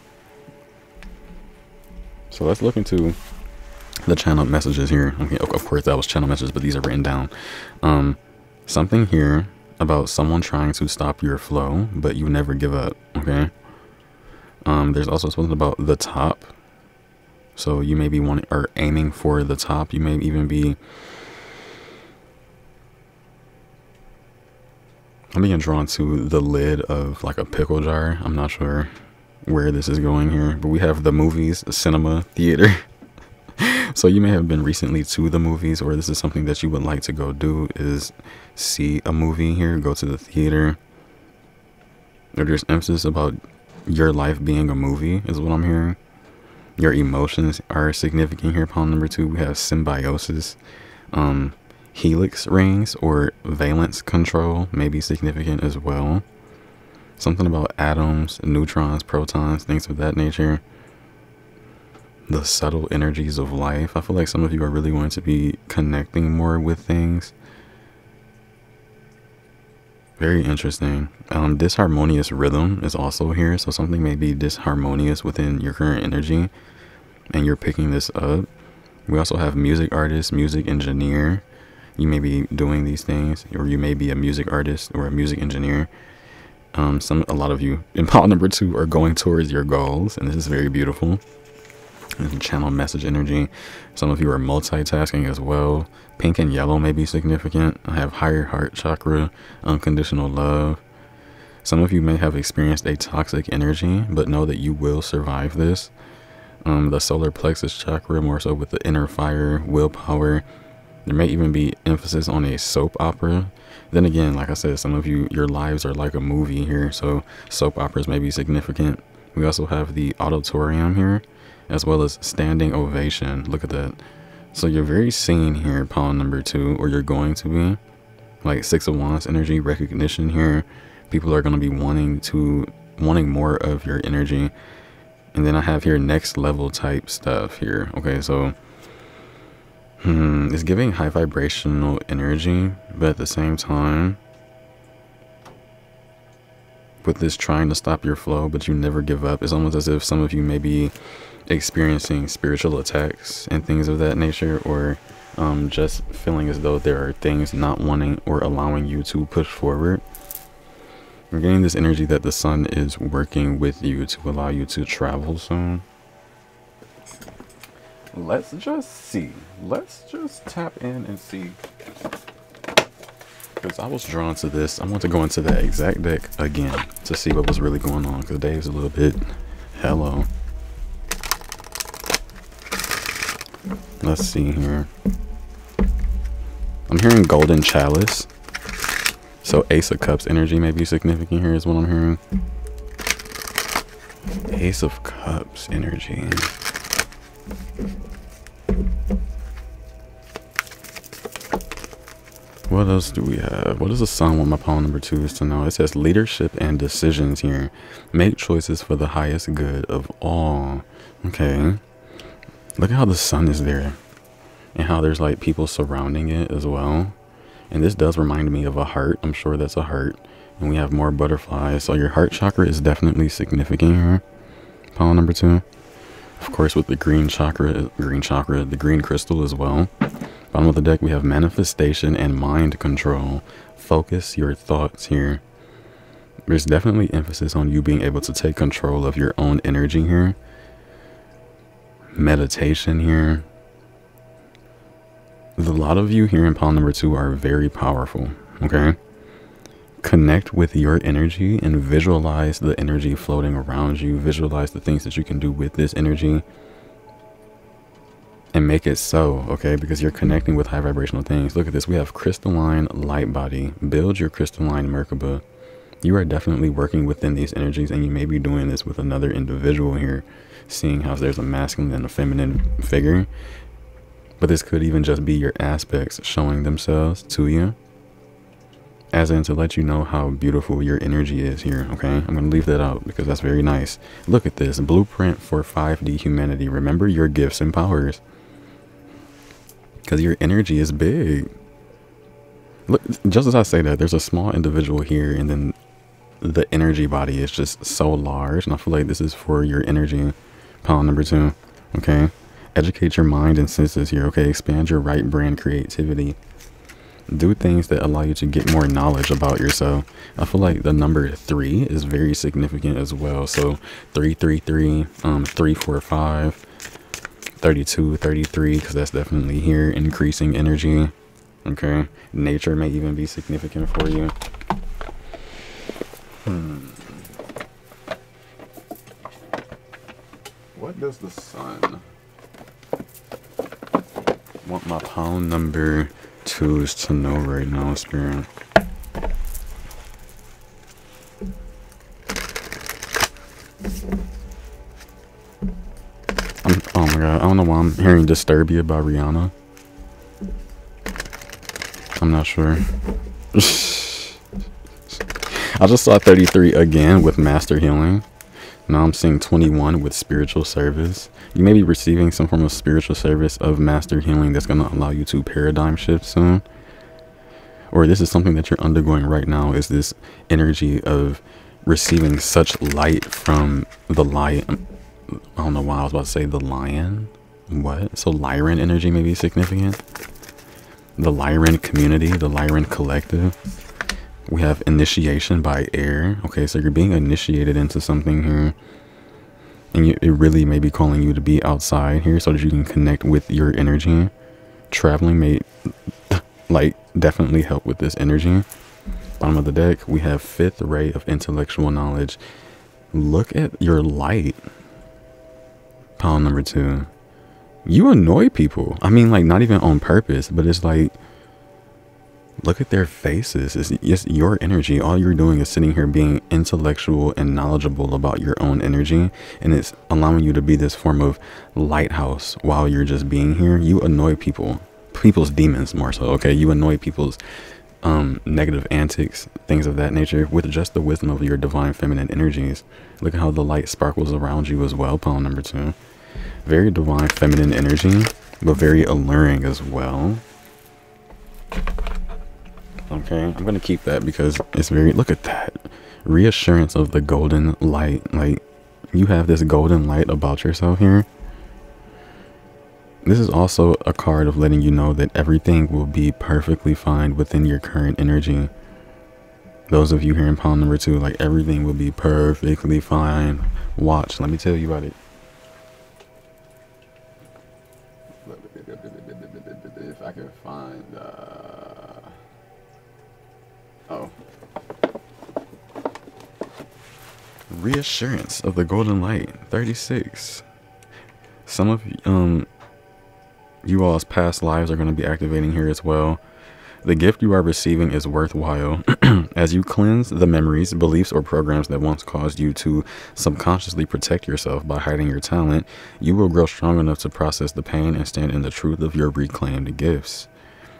So let's look into the channel messages here. Okay, of course that was channel messages, but these are written down. Something here about someone trying to stop your flow, but you never give up, okay? There's also something about the top. So you may be wanting or aiming for the top. You may even be, I'm being drawn to the lid of like a pickle jar. I'm not sure where this is going here, but we have the movies, the cinema, theater. So you may have been recently to the movies, or this is something that you would like to go do, is see a movie here, go to the theater. There's emphasis about your life being a movie is what I'm hearing. Your emotions are significant here. Palm number two, we have symbiosis. Helix rings or valence control may be significant as well. Something about atoms, neutrons, protons, things of that nature. The subtle energies of life. I feel like some of you are really going to be connecting more with things. Very interesting. Disharmonious rhythm is also here. So something may be disharmonious within your current energy, and you're picking this up. We also have music artist, music engineer. You may be doing these things, or you may be a music artist or a music engineer. A lot of you in pile number two are going towards your goals, and this is very beautiful. And channel message energy. Some of you are multitasking as well. Pink and yellow may be significant. I have higher heart chakra, unconditional love. Some of you may have experienced a toxic energy, but know that you will survive this. The solar plexus chakra, more so with the inner fire, willpower. There may even be emphasis on a soap opera. Then again, like I said, some of you, your lives are like a movie here, so soap operas may be significant. We also have the auditorium here, as well as standing ovation. Look at that. So you're very seen here, pile number two, or you're going to be. Like six of wands energy, recognition here. People are going to be wanting more of your energy, And then I have here next level type stuff here. Okay, so it's giving high vibrational energy, but at the same time, with this trying to stop your flow, but you never give up. It's almost as if some of you may be experiencing spiritual attacks and things of that nature, or just feeling as though there are things not wanting or allowing you to push forward. You're getting this energy that the sun is working with you to allow you to travel soon. Let's just see. Let's just tap in and see. Because I was drawn to this. I want to go into that exact deck again to see what was really going on. Because Dave's a little bit hello. Let's see here. I'm hearing golden chalice. So Ace of Cups energy may be significant here is what I'm hearing. Ace of Cups energy. What else do we have? What does the sun want my palm number 2 is to know? It says leadership and decisions here. Make choices for the highest good of all. Okay. Look at how the sun is there. And how there's like people surrounding it as well. And this does remind me of a heart. I'm sure that's a heart. And we have more butterflies. So your heart chakra is definitely significant here. Palm number 2. Of course, with the green chakra, the green crystal as well. Bottom of the deck, we have manifestation and mind control. Focus your thoughts here. There's definitely emphasis on you being able to take control of your own energy here. Meditation here. A lot of you here in palm number 2 are very powerful, okay? Connect with your energy and visualize the energy floating around you. Visualize the things that you can do with this energy. And make it so, okay, because you're connecting with high vibrational things. Look at this. We have crystalline light body. Build your crystalline Merkaba. You are definitely working within these energies, and you may be doing this with another individual here, seeing how there's a masculine and a feminine figure. But this could even just be your aspects showing themselves to you, as in to let you know how beautiful your energy is here, okay? I'm going to leave that out because that's very nice. Look at this. Blueprint for 5D humanity. Remember your gifts and powers. Because your energy is big. Look, just as I say that, there's a small individual here, and then the energy body is just so large. And I feel like this is for your energy. Palm number 2. Okay. Educate your mind and senses here. Okay. Expand your right brain creativity. Do things that allow you to get more knowledge about yourself. I feel like the number 3 is very significant as well. So 333, 345. 32, 33, because that's definitely here. Increasing energy. Okay. Nature may even be significant for you. What does the sun want my palm number 2s to know right now, Spirit? I don't know why I'm hearing Disturbia by Rihanna. I'm not sure. I just saw 33 again with Master Healing. Now I'm seeing 21 with Spiritual Service. You may be receiving some form of spiritual service of Master Healing that's going to allow you to paradigm shift soon. Or this is something that you're undergoing right now, is this energy of receiving such light from the light. I don't know why I was about to say the lion. What? So Lyran energy may be significant. The Lyran community, the Lyran collective. We have initiation by air. Okay, so you're being initiated into something here. And it really may be calling you to be outside here so that you can connect with your energy. Traveling may like definitely help with this energy. Bottom of the deck, we have 5th ray of intellectual knowledge. Look at your light. Palm number 2. You annoy people. I mean, like, not even on purpose, but it's like, look at their faces. It's your energy. All you're doing is sitting here being intellectual and knowledgeable about your own energy, and it's allowing you to be this form of lighthouse while you're just being here. You annoy people, people's demons more so. Okay, you annoy people's negative antics, things of that nature, with just the wisdom of your divine feminine energies. Look at how the light sparkles around you as well, pile number two. Very divine feminine energy, but very alluring as well. Okay, I'm gonna keep that because it's very, look at that. Reassurance of the golden light. Like, you have this golden light about yourself here. This is also a card of letting you know that everything will be perfectly fine within your current energy. Those of you here in palm number two, like, everything will be perfectly fine. Watch, let me tell you about it. If I can find, oh. Reassurance of the golden light, 36. Some of, you all's past lives are going to be activating here as well. The gift you are receiving is worthwhile as you cleanse the memories, beliefs, or programs that once caused you to subconsciously protect yourself by hiding your talent. You will grow strong enough to process the pain and stand in the truth of your reclaimed gifts.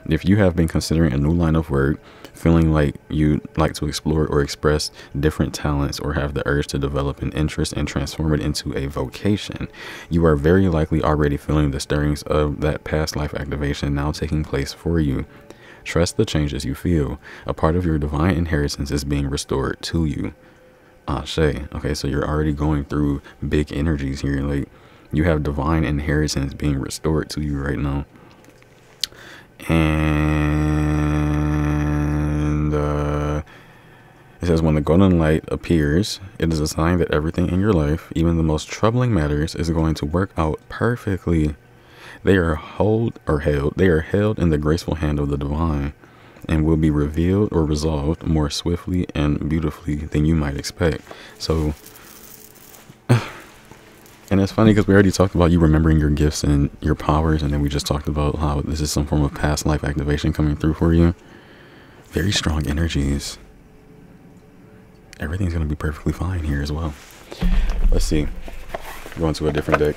If you have been considering a new line of work, feeling like you'd like to explore or express different talents, or have the urge to develop an interest and transform it into a vocation, you are very likely already feeling the stirrings of that past life activation now taking place for you. Trust the changes you feel. A part of your divine inheritance is being restored to you. Ashe. Okay, so you're already going through big energies here. Like, you have divine inheritance being restored to you right now. And it says, when the golden light appears, it is a sign that everything in your life, even the most troubling matters, is going to work out perfectly. They are held in the graceful hand of the divine, and will be revealed or resolved more swiftly and beautifully than you might expect. So, and it's funny because we already talked about you remembering your gifts and your powers, and then we just talked about how this is some form of past life activation coming through for you. Very strong energies. Everything's going to be perfectly fine here as well. Let's see. Going to a different deck.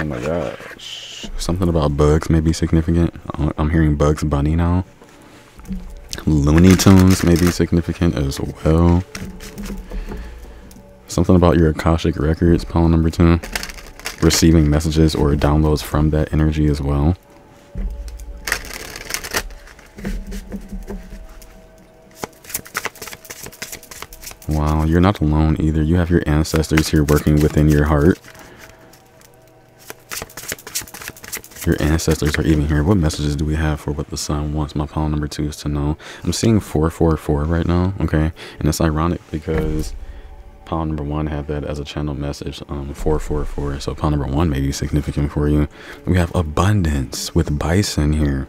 Oh my gosh. Something about bugs may be significant. I'm hearing Bugs Bunny now. Looney Tunes may be significant as well. Something about your Akashic records, pile number two. Receiving messages or downloads from that energy as well. Wow, you're not alone either. You have your ancestors here working within your heart. Your ancestors are even here. What messages do we have for what the sun wants? My pile number two is to know. I'm seeing 444 right now, okay? And it's ironic because pile number one had that as a channel message, 444. So pile number one may be significant for you. We have abundance with bison here.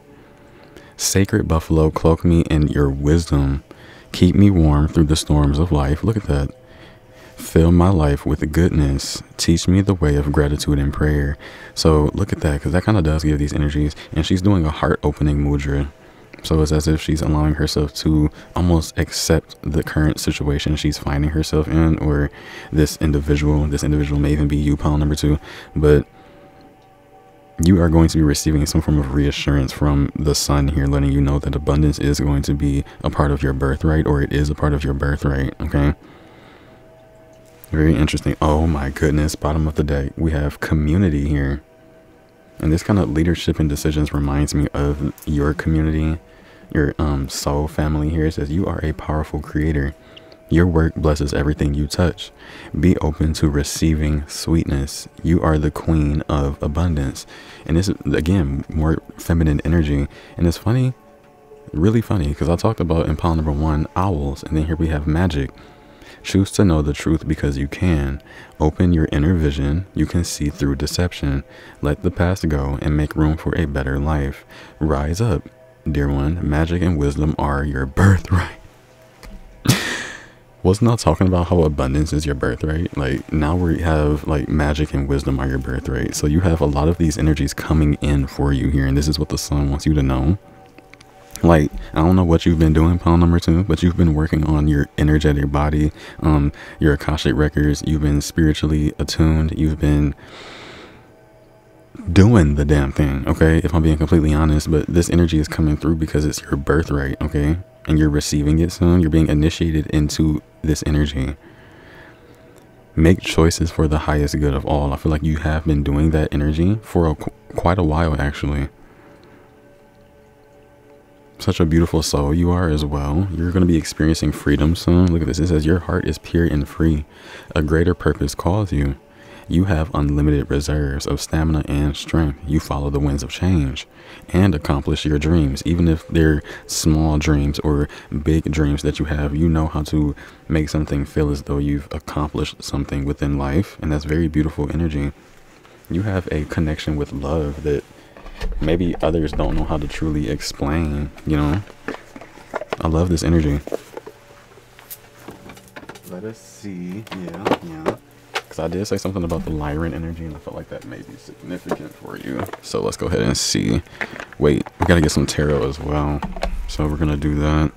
Sacred buffalo, cloak me in your wisdom. Keep me warm through the storms of life. Look at that. Fill my life with goodness. Teach me the way of gratitude and prayer. So look at that, because that kind of does give these energies. And she's doing a heart opening mudra, so it's as if she's allowing herself to almost accept the current situation she's finding herself in, or this individual may even be you, pile number two. But you are going to be receiving some form of reassurance from the sun here, letting you know that abundance is going to be a part of your birthright, or it is a part of your birthright, okay? Very interesting. Oh my goodness. Bottom of the deck, we have community here. And this kind of leadership and decisions reminds me of your community, your soul family here. It says you are a powerful creator. Your work blesses everything you touch. Be open to receiving sweetness. You are the queen of abundance. And this is, again, more feminine energy. And it's funny, really funny, because I talked about in pile number one, owls. And then here we have magic. Choose to know the truth because you can. Open your inner vision. You can see through deception. Let the past go and make room for a better life. Rise up, dear one. Magic and wisdom are your birthright. Wasn't I talking about how abundance is your birthright? Like, now we have, like, magic and wisdom are your birthright. So you have a lot of these energies coming in for you here. And this is what the sun wants you to know. Like, I don't know what you've been doing, pile number two, but you've been working on your energetic body, your Akashic records. You've been spiritually attuned. You've been doing the damn thing, okay? If I'm being completely honest, but this energy is coming through because it's your birthright, okay? And you're receiving it, son. You're being initiated into this energy. Make choices for the highest good of all. I feel like you have been doing that energy for quite a while, actually. Such a beautiful soul you are as well. You're going to be experiencing freedom soon. Look at this. It says your heart is pure and free. A greater purpose calls you. You have unlimited reserves of stamina and strength. You follow the winds of change and accomplish your dreams. Even if they're small dreams or big dreams that you have, you know how to make something feel as though you've accomplished something within life. And that's very beautiful energy. You have a connection with love that maybe others don't know how to truly explain, you know? I love this energy. Let us see. Yeah, yeah. Because I did say something about the Lyran energy, and I felt like that may be significant for you. So let's go ahead and see. Wait, we got to get some tarot as well. So we're going to do that.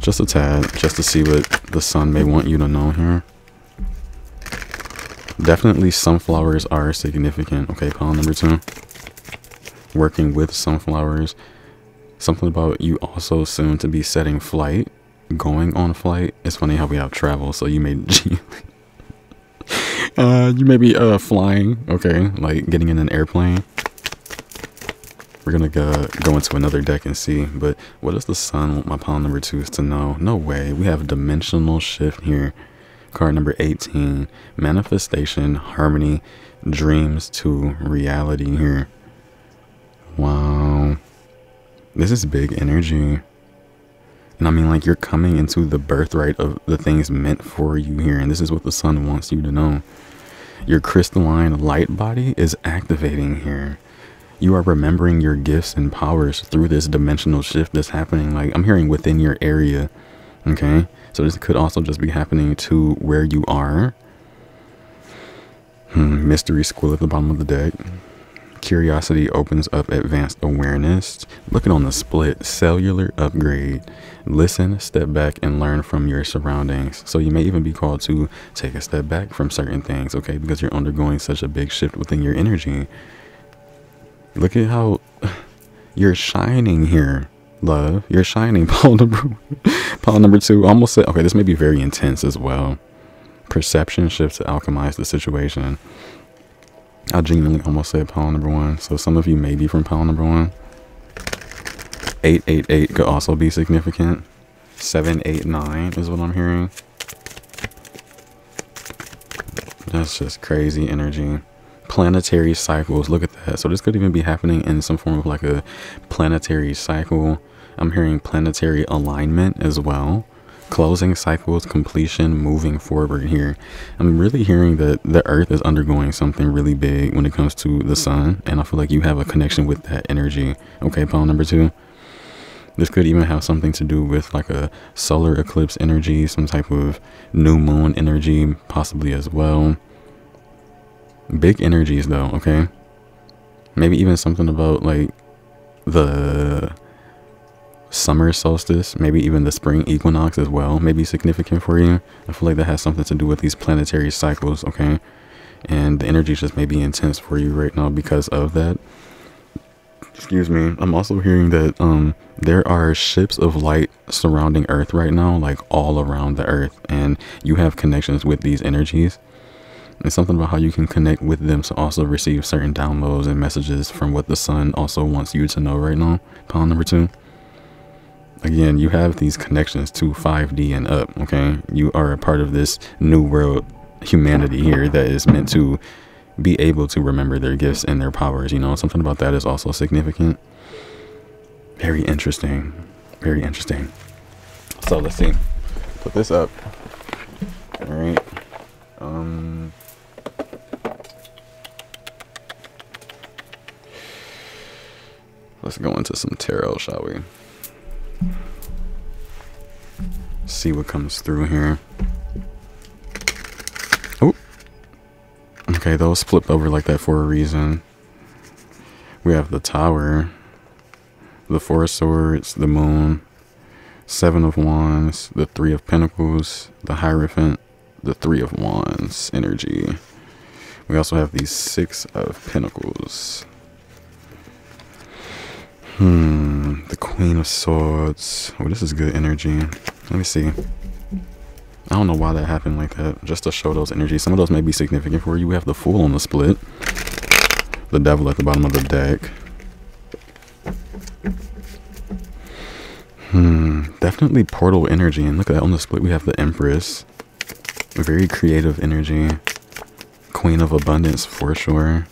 Just a tad, just to see what the sun may want you to know here. Definitely sunflowers are significant. Okay, column number 2. Working with sunflowers, something about you also soon to be setting flight, going on a flight. It's funny how we have travel, so you may you may be flying, okay, like getting in an airplane. We're gonna go into another deck and see, but what does the sun want my palm number 2 is to know? No way, we have a dimensional shift here. Card number 18, manifestation, harmony, dreams to reality here. Wow, this is big energy. And I mean, like, you're coming into the birthright of the things meant for you here, and this is what the sun wants you to know. Your crystalline light body is activating here. You are remembering your gifts and powers through this dimensional shift that's happening, like, I'm hearing within your area, okay? So this could also just be happening to where you are. Mystery school at the bottom of the deck. Curiosity opens up advanced awareness. Looking on the split, cellular upgrade. Listen, step back, and learn from your surroundings. So you may even be called to take a step back from certain things, okay? Because you're undergoing such a big shift within your energy. Look at how you're shining here, love. You're shining, pile number two. Almost said, okay, this may be very intense as well. Perception shifts to alchemize the situation. I genuinely almost said pile number 1, so some of you may be from pile number 1. 888 could also be significant. 789 is what I'm hearing. That's just crazy energy. Planetary cycles, look at that. So this could even be happening in some form of like a planetary cycle. I'm hearing planetary alignment as well. Closing cycles, completion, moving forward here. I'm really hearing that the earth is undergoing something really big when it comes to the sun, and I feel like you have a connection with that energy. Okay, pile number 2. This could even have something to do with like a solar eclipse energy, some type of new moon energy possibly as well. Big energies though, okay? Maybe even something about like the summer solstice, maybe even the spring equinox as well, maybe significant for you. I feel like that has something to do with these planetary cycles, okay? And the energy just may be intense for you right now because of that. Excuse me. I'm also hearing that there are ships of light surrounding Earth right now, like all around the Earth, and you have connections with these energies. And something about how you can connect with them to also receive certain downloads and messages from what the sun also wants you to know right now. Pile number 2. Again, you have these connections to 5D and up, okay? You are a part of this new world humanity here that is meant to be able to remember their gifts and their powers, you know? Something about that is also significant. Very interesting. Very interesting. So, let's see. Put this up. All right. Let's go into some tarot, shall we? See what comes through here. Oh, okay, those flipped over like that for a reason. We have the Tower, the 4 of Swords, the Moon, 7 of Wands, the 3 of Pentacles, the Hierophant, the 3 of Wands energy. We also have the Six of Pentacles. The Queen of Swords. Oh, this is good energy. Let me see. I don't know why that happened like that. Just to show those energies. Some of those may be significant for you. We have the Fool on the split. The Devil at the bottom of the deck. Definitely portal energy. And look at that. On the split, we have the Empress. Very creative energy. Queen of Abundance for sure.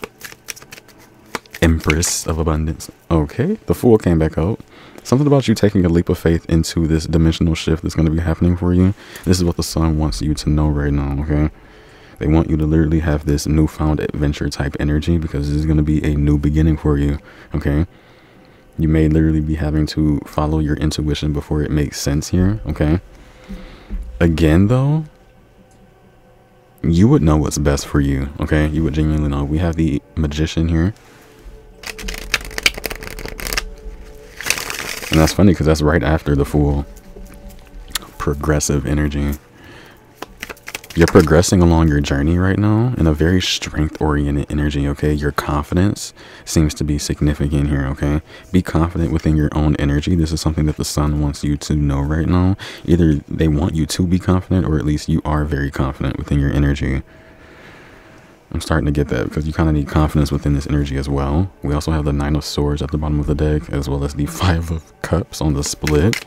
Empress of Abundance. Okay, the Fool came back out. Something about you taking a leap of faith into this dimensional shift that's going to be happening for you. This is what the sun wants you to know right now, okay? They want you to literally have this newfound adventure type energy, because this is going to be a new beginning for you, okay? You may literally be having to follow your intuition before it makes sense here, okay? Again, though, you would know what's best for you, okay? You would genuinely know. We have the Magician here. And that's funny because that's right after the Fool. Progressive energy. You're progressing along your journey right now in a very strength-oriented energy, okay? Your confidence seems to be significant here, okay? Be confident within your own energy. This is something that the sun wants you to know right now. Either they want you to be confident, or at least you are very confident within your energy. I'm starting to get that, because you kind of need confidence within this energy as well. We also have the Nine of Swords at the bottom of the deck, as well as the Five of Cups on the split.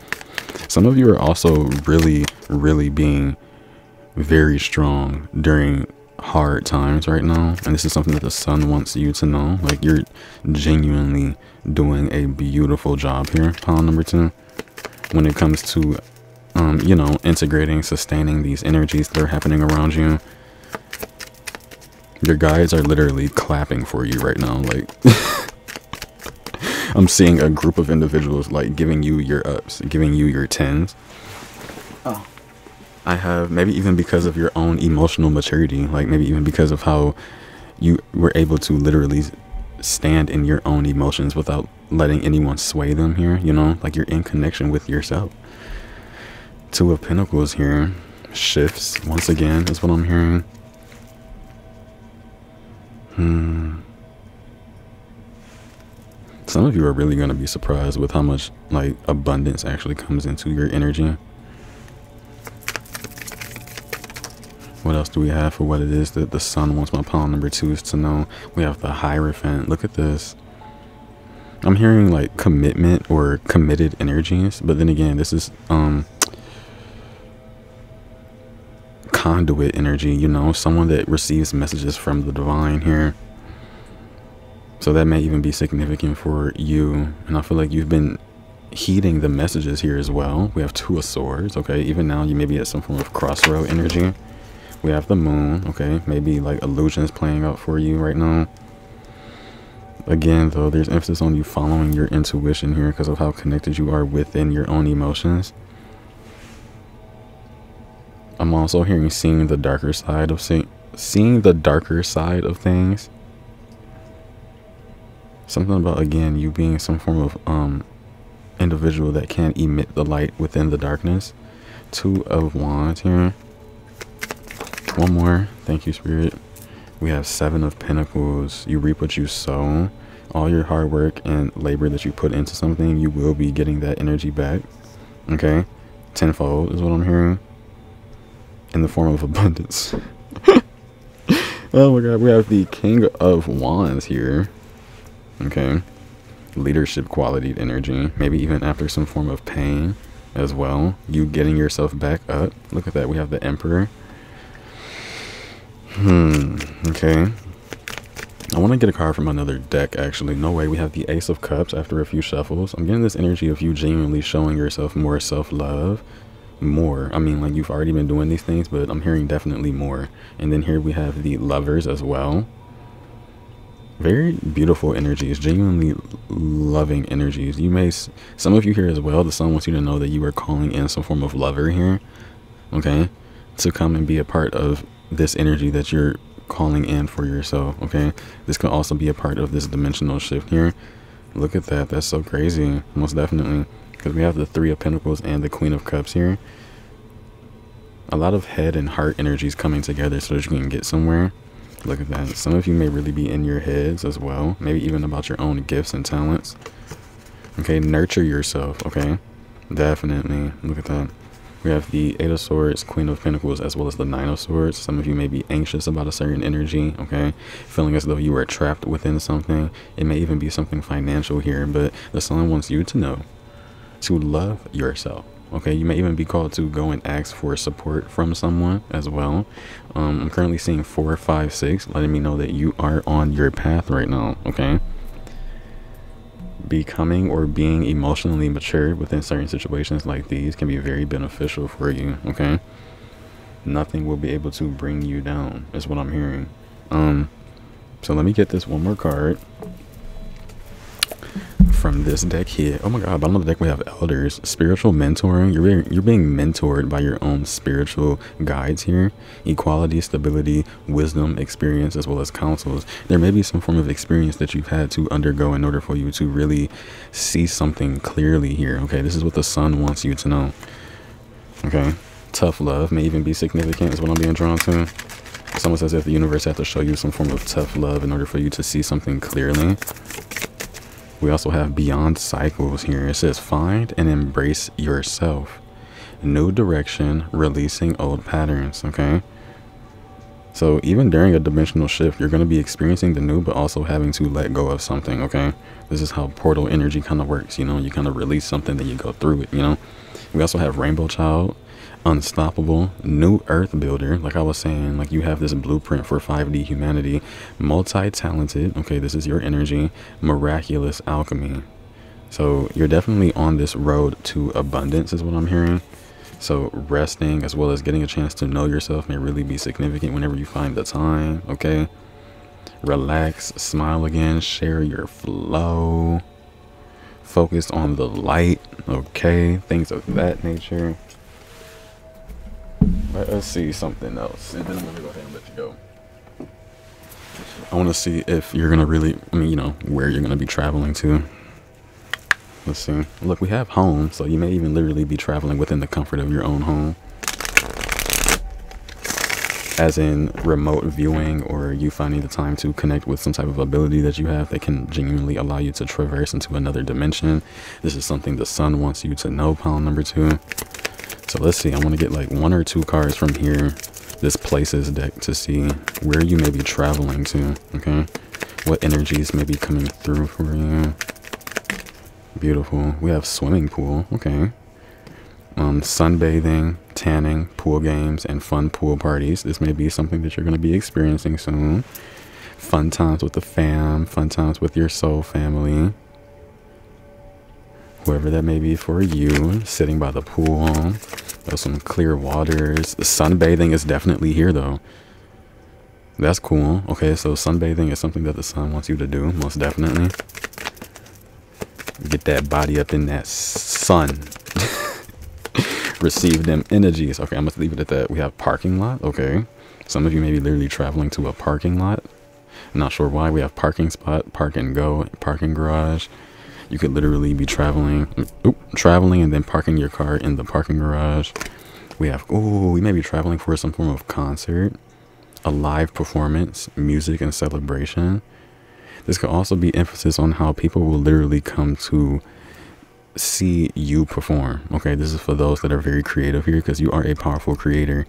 Some of you are also really being very strong during hard times right now. And this is something that the sun wants you to know. Like, you're genuinely doing a beautiful job here, pile number 10, when it comes to, you know, integrating, sustaining these energies that are happening around you. Your guides are literally clapping for you right now. Like, I'm seeing a group of individuals, like, giving you your ups, giving you your 10s. Oh, I have, maybe even because of your own emotional maturity, like maybe even because of how you were able to literally stand in your own emotions without letting anyone sway them here, you know, like you're in connection with yourself. Two of Pentacles here. Shifts once again is what I'm hearing. Some of you are really going to be surprised with how much, like, abundance actually comes into your energy. What else do we have for what it is that the sun wants my pile number 2s to know? We have the Hierophant. Look at this. I'm hearing, like, commitment or committed energies, but then again, this is conduit energy, you know, someone that receives messages from the divine here. So that may even be significant for you, and I feel like you've been heeding the messages here as well. We have Two of Swords, okay? Even now you may be at some form of crossroad energy. We have the Moon, okay? Maybe like illusions playing out for you right now. Again, though, there's emphasis on you following your intuition here because of how connected you are within your own emotions. I'm also hearing seeing the darker side of seeing the darker side of things. Something about, again, you being some form of individual that can emit the light within the darkness. Two of Wands here. One more. Thank you, Spirit. We have Seven of Pentacles. You reap what you sow. All your hard work and labor that you put into something, you will be getting that energy back. Okay? Tenfold is what I'm hearing. In the form of abundance. Oh my God, we have the King of Wands here. Okay, leadership quality energy, maybe even after some form of pain as well, you getting yourself back up. Look at that. We have the Emperor. Okay, I want to get a card from another deck, actually. No way. We have the Ace of Cups after a few shuffles. I'm getting this energy of you genuinely showing yourself more self-love. More, I mean, like, you've already been doing these things, but I'm hearing definitely more. And then here we have the Lovers as well. Very beautiful energies, genuinely loving energies. You may, some of you here as well, the sun wants you to know that you are calling in some form of lover here, okay, to come and be a part of this energy that you're calling in for yourself. Okay, this could also be a part of this dimensional shift here. Look at that. That's so crazy. Most definitely. We have the Three of Pentacles and the Queen of Cups here. A lot of head and heart energies coming together so that you can get somewhere. Look at that. Some of you may really be in your heads as well. Maybe even about your own gifts and talents. Okay, nurture yourself. Okay, definitely. Look at that. We have the 8 of Swords, Queen of Pentacles, as well as the 9 of Swords. Some of you may be anxious about a certain energy, okay? Feeling as though you are trapped within something. It may even be something financial here, but the Sun wants you to know to love yourself, okay? You may even be called to go and ask for support from someone as well. I'm currently seeing 4, 5, 6, letting me know that you are on your path right now, okay? Becoming or being emotionally mature within certain situations like these can be very beneficial for you, okay? Nothing will be able to bring you down is what I'm hearing. So let me get this one more card from this deck here. Oh my god, bottom of the deck we have Elders. Spiritual mentoring. You're being mentored by your own spiritual guides here. Equality, stability, wisdom, experience, as well as counsels. There may be some form of experience that you've had to undergo in order for you to really see something clearly here. Okay, this is what the Sun wants you to know. Okay, tough love may even be significant is what I'm being drawn to. It's almost as if the universe has to show you some form of tough love in order for you to see something clearly. We also have Beyond Cycles here. It says find and embrace yourself. New direction, releasing old patterns, okay? So even during a dimensional shift, you're going to be experiencing the new, but also having to let go of something, okay? This is how portal energy kind of works, you know? You kind of release something, then you go through it, you know? We also have Rainbow Child, Unstoppable, New Earth Builder. Like I was saying, like you have this blueprint for 5D humanity. Multi-talented, okay, this is your energy. Miraculous Alchemy. So you're definitely on this road to abundance is what I'm hearing. So resting as well as getting a chance to know yourself may really be significant whenever you find the time, okay? Relax, smile again, share your flow. Focus on the light, okay? Things of that nature. Let us see something else, and then I'm gonna go ahead and let you go. I want to see if you're gonna really, I mean, you know, where you're gonna be traveling to. Let's see. Look, we have home, so you may even literally be traveling within the comfort of your own home, as in remote viewing, or you finding the time to connect with some type of ability that you have that can genuinely allow you to traverse into another dimension. This is something the Sun wants you to know, pile number 2. So let's see, I want to get like 1 or 2 cards from here, this places deck, to see where you may be traveling to, okay? What energies may be coming through for you. Beautiful. We have swimming pool, okay. Sunbathing, tanning, pool games, and fun pool parties. This may be something that you're going to be experiencing soon. Fun times with the fam, fun times with your soul family. Whoever that may be for you, sitting by the pool, there's some clear waters. Sunbathing is definitely here though. That's cool. Okay, so sunbathing is something that the Sun wants you to do, most definitely. Get that body up in that sun. Receive them energies. Okay, I must leave it at that. We have parking lot. Okay, some of you may be literally traveling to a parking lot. Not sure why. We have parking spot, park and go, parking garage. You could literally be traveling and then parking your car in the parking garage. We have, oh, we may be traveling for some form of concert, a live performance, music and celebration. This could also be emphasis on how people will literally come to see you perform. Okay, this is for those that are very creative here, because you are a powerful creator.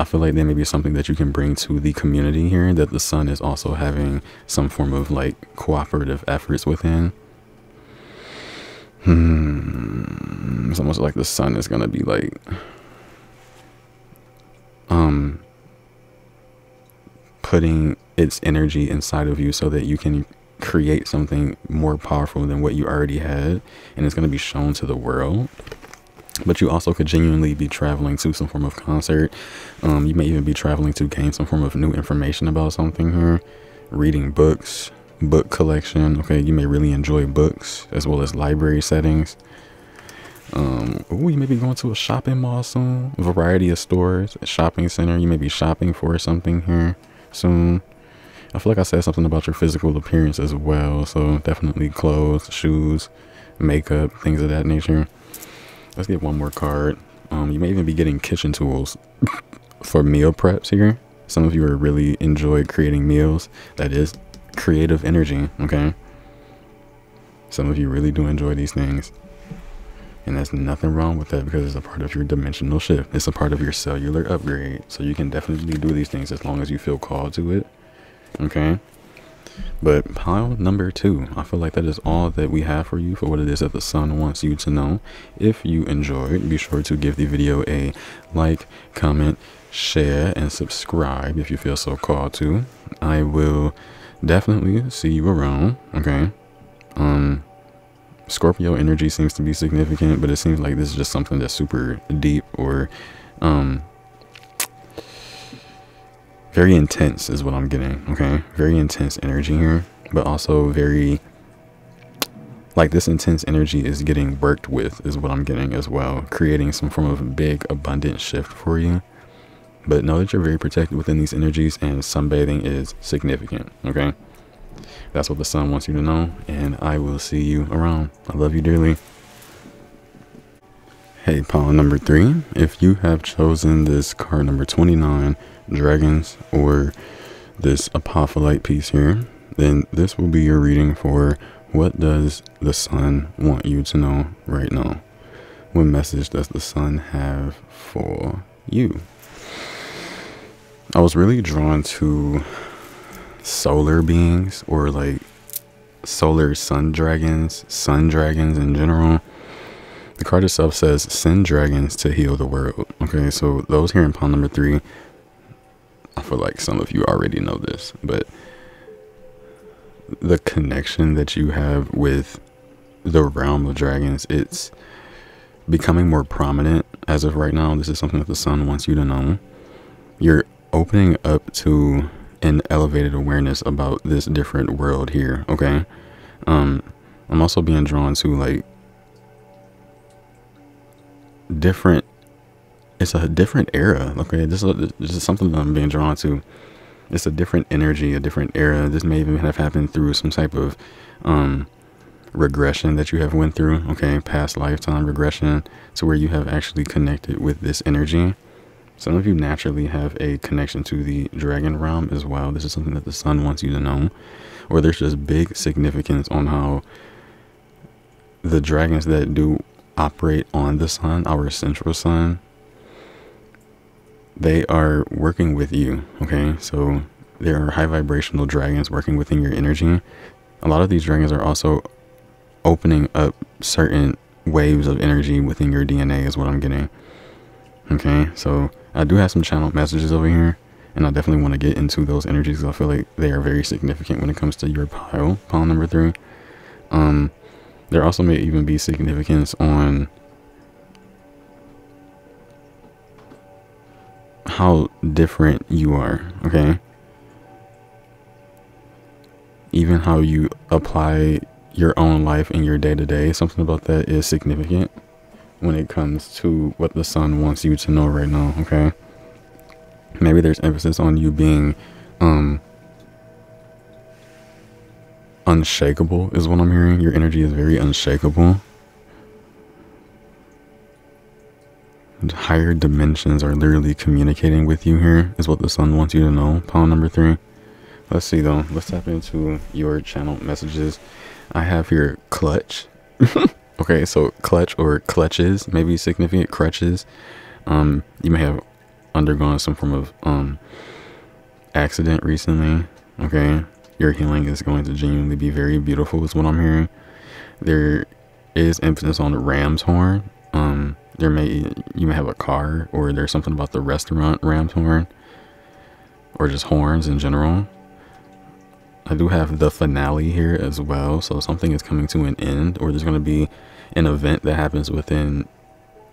I feel like there may be something that you can bring to the community here that the Sun is also having some form of like cooperative efforts within. It's almost like the Sun is going to be like, putting its energy inside of you so that you can create something more powerful than what you already had. And it's going to be shown to the world. But you also could genuinely be traveling to some form of concert. You may even be traveling to gain some form of new information about something here. Reading books, book collection. Okay, you may really enjoy books as well as library settings. Ooh, you may be going to a shopping mall soon. Variety of stores, a shopping center. You may be shopping for something here soon. I feel like I said something about your physical appearance as well. So definitely clothes, shoes, makeup, things of that nature. Let's get one more card. You may even be getting kitchen tools for meal preps here. Some of you are really enjoy creating meals. That is creative energy, okay? Some of you really do enjoy these things. And there's nothing wrong with that because it's a part of your dimensional shift. It's a part of your cellular upgrade. So you can definitely do these things as long as you feel called to it, okay? But pile number 2, I feel like that is all that we have for you for what it is that the sun wants you to know. If you enjoyed, be sure to give the video a like, comment, share, and subscribe if you feel so called to. I will definitely see you around, okay? Scorpio energy seems to be significant, but it seems like this is just something that's super deep or very intense is what I'm getting, okay? Very intense energy here, but also very, like, this intense energy is getting worked with is what I'm getting as well, creating some form of big abundant shift for you. But know that you're very protected within these energies, and sunbathing is significant, okay? That's what the sun wants you to know, and I will see you around. I love you dearly. Hey, pile number 3, if you have chosen this card number 29, Dragons, or this Apophyllite piece here, then this will be your reading for what does the sun want you to know right now? What message does the sun have for you? I was really drawn to solar beings, or like solar sun dragons in general. The card itself says send dragons to heal the world, okay? So those here in pile number 3, I feel like some of you already know this, but the connection that you have with the realm of dragons, it's becoming more prominent as of right now. This is something that the sun wants you to know. You're opening up to an elevated awareness about this different world here, okay? I'm also being drawn to, like, different, it's a different era, okay? This is something that I'm being drawn to. It's a different energy, a different era. This may even have happened through some type of regression that you have went through, okay? Past lifetime regression to where you have actually connected with this energy. Some of you naturally have a connection to the dragon realm as well. This is something that the sun wants you to know. Or there's just big significance on how the dragons that do operate on the sun, our central sun, they are working with you, okay? So there are high vibrational dragons working within your energy. A lot of these dragons are also opening up certain waves of energy within your DNA is what I'm getting, okay? So I do have some channel messages over here, and I definitely want to get into those energies because I feel like they are very significant when it comes to your pile number 3. There also may even be significance on how different you are, okay? Even how you apply your own life in your day-to-day, something about that is significant when it comes to what the sun wants you to know right now, okay? Maybe there's emphasis on you being unshakable is what I'm hearing. Your energy is very unshakable. And higher dimensions are literally communicating with you here is what the sun wants you to know, pile number 3. Let's see though. Let's tap into your channel messages. I have here clutch. Okay, so clutch or clutches, maybe significant crutches. You may have undergone some form of accident recently, okay? Your healing is going to genuinely be very beautiful is what I'm hearing. There is emphasis on the ram's horn. You may have a car, or there's something about the restaurant ram's horn, or just horns in general. I do have the finale here as well, so something is coming to an end, or there's going to be an event that happens within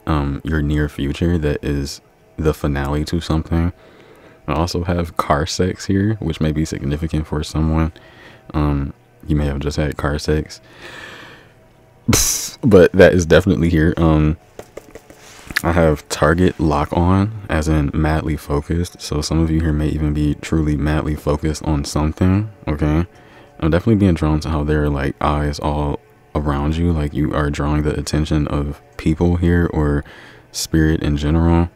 your near future that is the finale to something. I also have car sex here, which may be significant for someone. You may have just had car sex, but that is definitely here. I have target lock on, as in madly focused. So some of you here may even be truly madly focused on something, okay? I'm definitely being drawn to how there are, like, eyes all around you. Like, you are drawing the attention of people here, or spirit in general.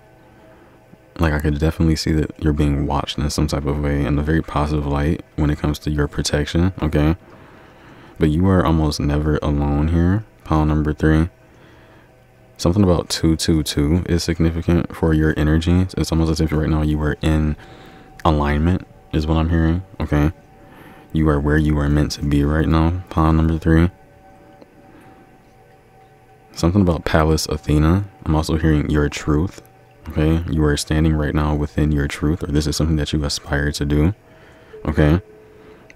Like, I could definitely see that you're being watched in some type of way, in a very positive light when it comes to your protection, okay? But you are almost never alone here. Pile number 3. Something about 222 is significant for your energy. It's almost as if right now you were in alignment, is what I'm hearing, okay? You are where you are meant to be right now. Pile number 3. Something about Pallas Athena. I'm also hearing your truth. Okay, you are standing right now within your truth, or this is something that you aspire to do, okay?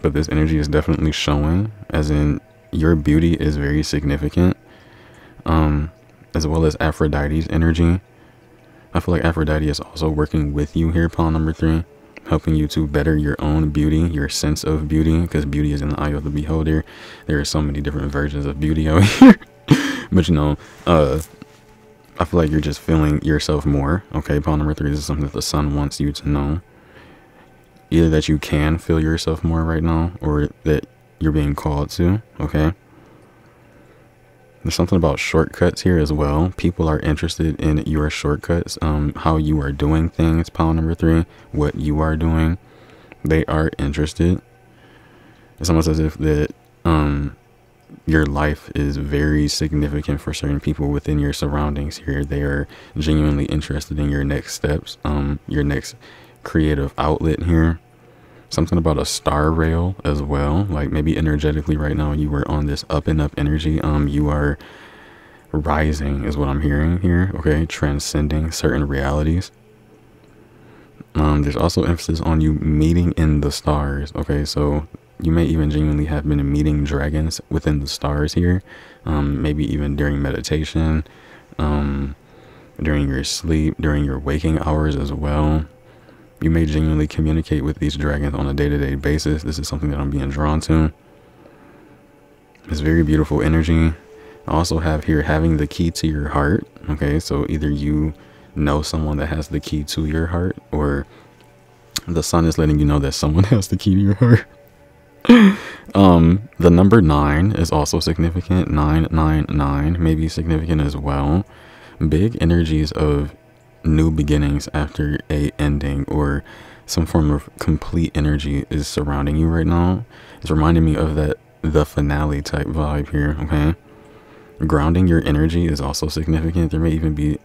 But this energy is definitely showing, as in your beauty is very significant, as well as Aphrodite's energy. I feel like Aphrodite is also working with you here, pile number 3, helping you to better your own beauty, your sense of beauty, because beauty is in the eye of the beholder. There are so many different versions of beauty out here, but you know, I feel like you're just feeling yourself more. Okay, pile number 3, this is something that the sun wants you to know. Either that you can feel yourself more right now, or that you're being called to, okay? There's something about shortcuts here as well. People are interested in your shortcuts, how you are doing things, pile number 3, what you are doing. They are interested. It's almost as if that, your life is very significant for certain people within your surroundings here. They are genuinely interested in your next steps, your next creative outlet here. Something about a star rail as well. Like, maybe energetically right now you were on this up and up energy. You are rising is what I'm hearing here, okay? Transcending certain realities. There's also emphasis on you meeting in the stars, okay? So you may even genuinely have been meeting dragons within the stars here, maybe even during meditation, during your sleep, during your waking hours as well. You may genuinely communicate with these dragons on a day-to-day basis. This is something that I'm being drawn to. It's very beautiful energy. I also have here having the key to your heart, okay? So either you know someone that has the key to your heart, or the sun is letting you know that someone has the key to your heart. The number 9 is also significant. 999 may be significant as well. Big energies of new beginnings after a ending, or some form of complete energy is surrounding you right now. It's reminding me of that the finale type vibe here, okay? Grounding your energy is also significant. There may even be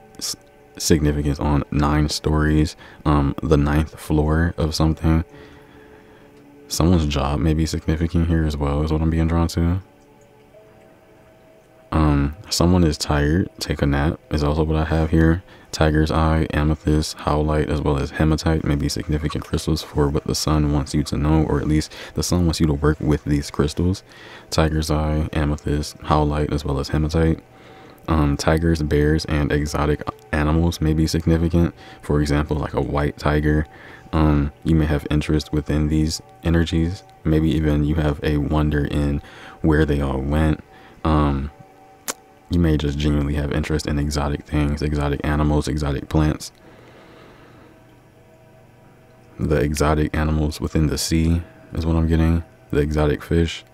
significance on 9 stories, the 9th floor of something. Someone's job may be significant here as well, is what I'm being drawn to. Someone is tired, take a nap is also what I have here. Tiger's eye, amethyst, howlite, as well as hematite may be significant crystals for what the sun wants you to know, or at least the sun wants you to work with these crystals. Tiger's eye, amethyst, howlite, as well as hematite. Tigers, bears, and exotic animals may be significant. For example, like a white tiger. You may have interest within these energies. Maybe even you have a wonder in where they all went. You may just genuinely have interest in exotic things, exotic animals, exotic plants. The exotic animals within the sea is what I'm getting. The exotic fish.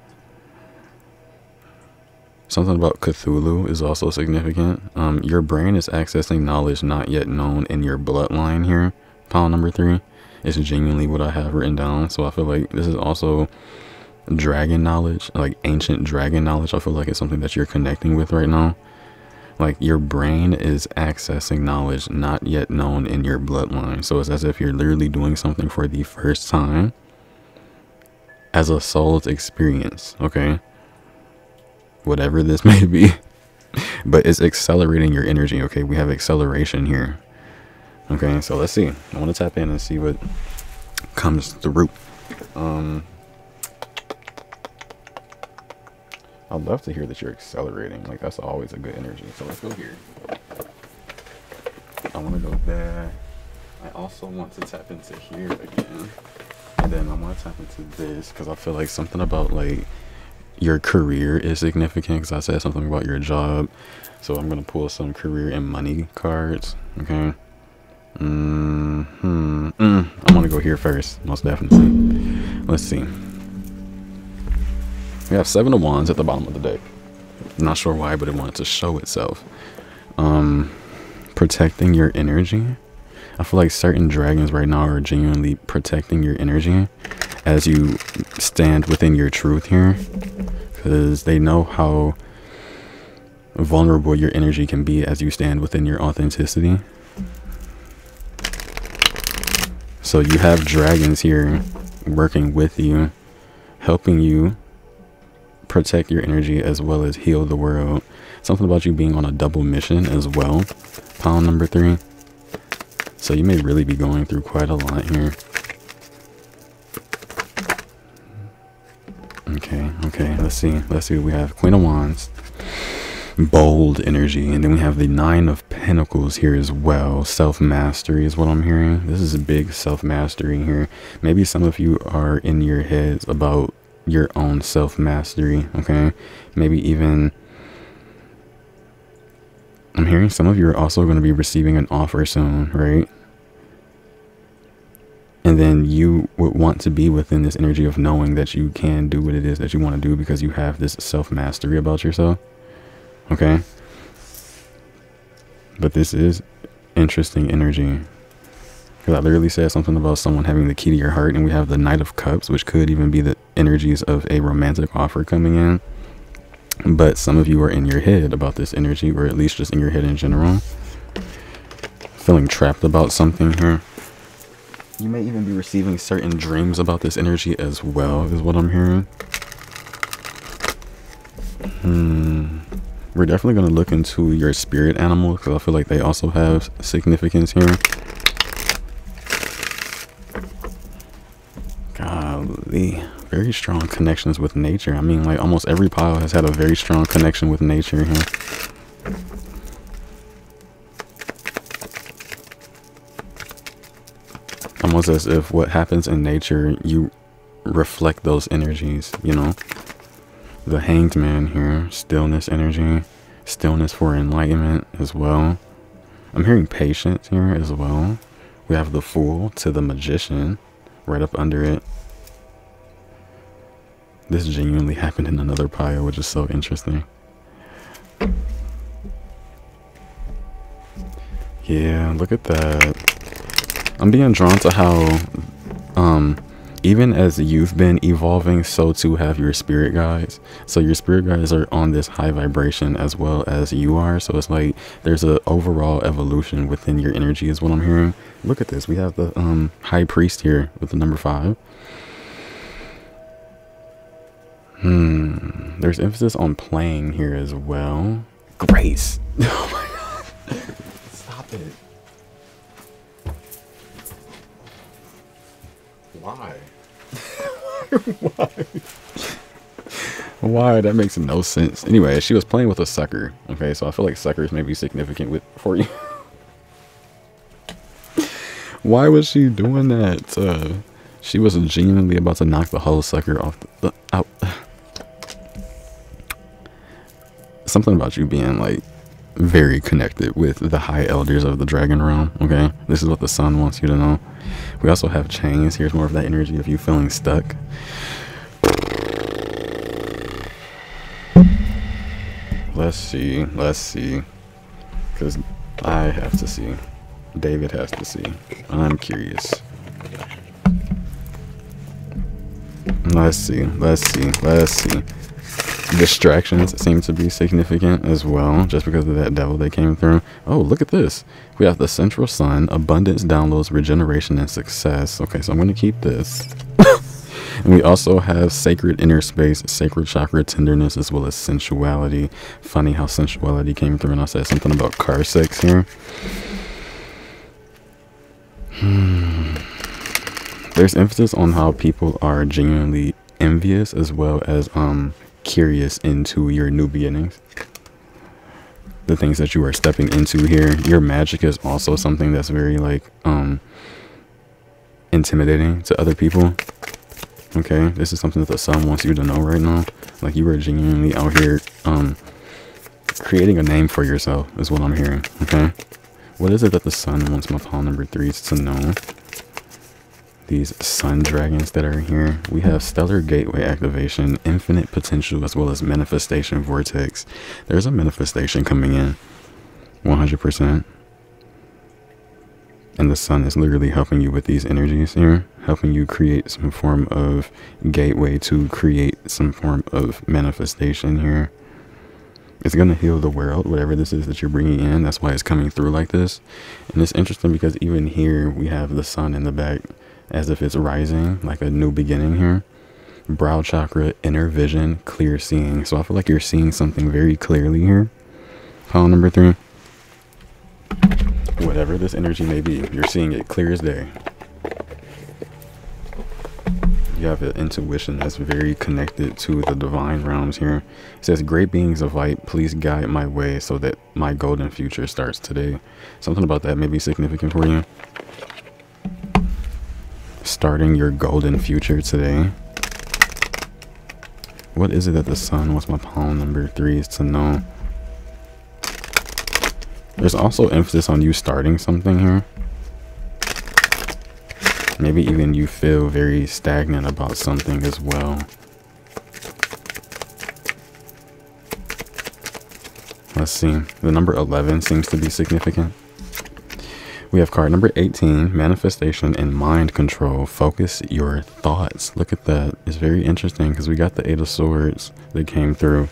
Something about Cthulhu is also significant. Your brain is accessing knowledge not yet known in your bloodline here. Pile number 3. It's genuinely what I have written down. So I feel like this is also dragon knowledge, like ancient dragon knowledge. I feel like it's something that you're connecting with right now. Like, your brain is accessing knowledge not yet known in your bloodline. So it's as if you're literally doing something for the first time as a soul's experience, okay? Whatever this may be. But it's accelerating your energy, okay? We have acceleration here. Okay, so let's see. I want to tap in and see what comes through. I'd love to hear that you're accelerating. Like, that's always a good energy. So let's go here. I want to go there. I also want to tap into here again. And then I want to tap into this, because I feel like something about, like, your career is significant, because I said something about your job. So I'm going to pull some career and money cards, okay? I want to go here first, most definitely. Let's see. We have 7 of wands at the bottom of the deck. Not sure why, but it wanted to show itself. Protecting your energy. I feel like certain dragons right now are genuinely protecting your energy as you stand within your truth here, because they know how vulnerable your energy can be as you stand within your authenticity. So you have dragons here working with you, helping you protect your energy as well as heal the world. Something about you being on a double mission as well. Pound number 3. So you may really be going through quite a lot here. Okay, let's see what we have. Queen of Wands, bold energy, and then we have the 9 of Pentacles here as well. Self-mastery is what I'm hearing. This is a big self-mastery here. Maybe some of you are in your heads about your own self-mastery, okay? Maybe even I'm hearing some of you are also going to be receiving an offer soon, right? And then you would want to be within this energy of knowing that you can do what it is that you want to do because you have this self-mastery about yourself, okay? But this is interesting energy, because I literally said something about someone having the key to your heart, and we have the Knight of Cups, which could even be the energies of a romantic offer coming in. But some of you are in your head about this energy, or at least just in your head in general, feeling trapped about something here. You may even be receiving certain dreams about this energy as well, is what I'm hearing. We're definitely going to look into your spirit animal, because I feel like they also have significance here. Golly. Very strong connections with nature. I mean, like, almost every pile has had a very strong connection with nature here. Almost as if what happens in nature, you reflect those energies, you know? The Hanged Man here, stillness energy, stillness for enlightenment as well. I'm hearing patience here as well. We have the Fool to the Magician right up under it. This genuinely happened in another pile, which is so interesting. Yeah, look at that. I'm being drawn to how, even as you've been evolving, so too have your spirit guides. So your spirit guides are on this high vibration as well as you are. So it's like there's an overall evolution within your energy is what I'm hearing. Look at this. We have the High Priest here with the number 5. There's emphasis on playing here as well. Grace. Oh my god. Stop it. Why? Why? Why? That makes no sense. Anyway, she was playing with a sucker. Okay, so I feel like suckers may be significant for you. Why was she doing that? She was genuinely about to knock the whole sucker off the out. Something about you being like very connected with the high elders of the dragon realm. Okay, this is what the sun wants you to know. We also have chains. Here's more of that energy of you feeling stuck. Let's see, because I have to see. David has to see. I'm curious. Let's see. Distractions seem to be significant as well, just because of that devil they came through. Oh, look at this. We have the Central Sun, abundance, downloads, regeneration, and success. Okay, so I'm going to keep this. And we also have sacred inner space, sacred chakra, tenderness, as well as sensuality. Funny how sensuality came through, and I said something about car sex here. There's emphasis on how people are genuinely envious as well as curious into your new beginnings, the things that you are stepping into here. Your magic is also something that's very like intimidating to other people. Okay, this is something that the sun wants you to know right now. Like, you are genuinely out here creating a name for yourself is what I'm hearing. Okay, what is it that the sun wants my pile number 3s to know? These sun dragons that are here. We have stellar gateway activation, infinite potential, as well as manifestation vortex. There's a manifestation coming in 100%. And the sun is literally helping you with these energies here, helping you create some form of gateway to create some form of manifestation here. It's going to heal the world, whatever this is that you're bringing in. That's why it's coming through like this. And it's interesting because even here we have the sun in the back as if it's rising, like a new beginning here. Brow chakra, inner vision, clear seeing. So I feel like you're seeing something very clearly here. Pile number 3. Whatever this energy may be, you're seeing it clear as day. You have an intuition that's very connected to the divine realms here. It says, great beings of light, please guide my way so that my golden future starts today. Something about that may be significant for you. Starting your golden future today. What is it that the sun wants my palm number 3 is to know? There's also emphasis on you starting something here. Maybe even you feel very stagnant about something as well. Let's see. The number 11 seems to be significant. We have card number 18, manifestation and mind control. Focus your thoughts. Look at that. It's very interesting because we got the 8 of swords that came through.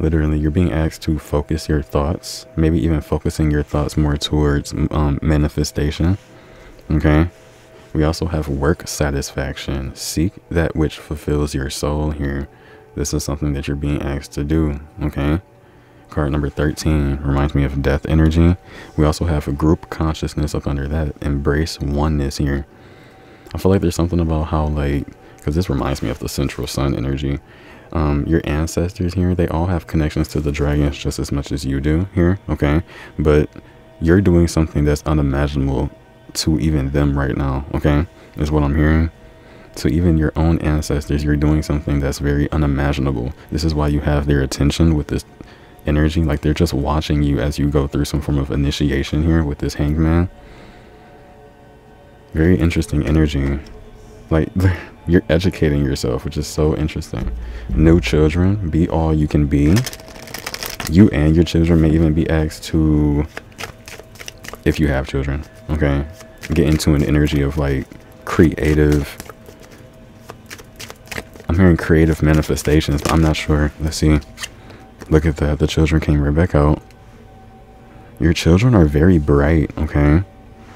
Literally, you're being asked to focus your thoughts, maybe even focusing your thoughts more towards manifestation. Okay. We also have work satisfaction. Seek that which fulfills your soul here. This is something that you're being asked to do. Okay. Card number 13 reminds me of death energy. We also have a group consciousness up under that. Embrace oneness here. I feel like there's something about how, like, because this reminds me of the central sun energy. Your ancestors here, they all have connections to the dragons just as much as you do here. Okay. But you're doing something that's unimaginable to even them right now. Okay. Is what I'm hearing. So even your own ancestors, you're doing something that's very unimaginable. This is why you have their attention with this energy, like they're just watching you as you go through some form of initiation here with this hangman. Very interesting energy, like you're educating yourself, which is so interesting. New children, be all you can be. You and your children may even be asked to, if you have children, okay, get into an energy of like creative. I'm hearing creative manifestations, but I'm not sure. Let's see. Look at that. The children came right back out. Your children are very bright, okay?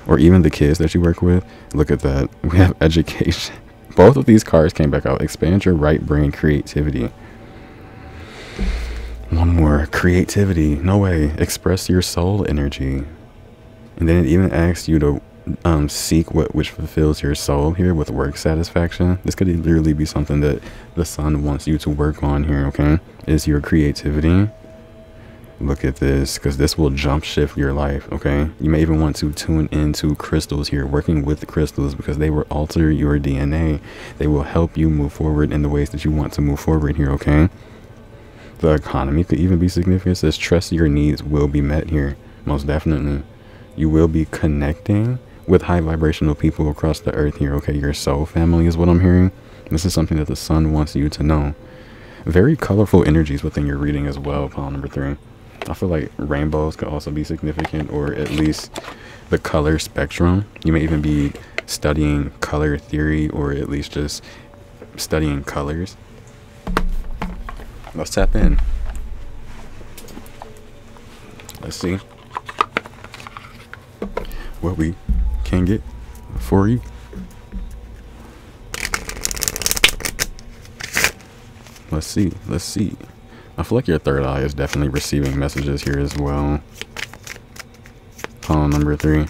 Or even the kids that you work with. Look at that. We have education. Both of these cards came back out. Expand your right brain creativity. One more. Creativity. No way. Express your soul energy. And then it even asks you to seek which fulfills your soul here with work satisfaction. This could literally be something that the sun wants you to work on here, okay? Is your creativity. Look at this, because this will jump shift your life, okay? You may even want to tune into crystals here, working with the crystals, because they will alter your DNA. They will help you move forward in the ways that you want to move forward here, okay? The economy could even be significant. It says trust your needs will be met here, most definitely. You will be connecting with high vibrational people across the earth here, okay? Your soul family is what I'm hearing. This is something that the sun wants you to know. Very colorful energies within your reading as well. Pile number 3. I feel like rainbows could also be significant, or at least the color spectrum. You may even be studying color theory, or at least just studying colors. Let's tap in. Let's see what we can get for you. Let's see. Let's see. I feel like your third eye is definitely receiving messages here as well. Pile number 3.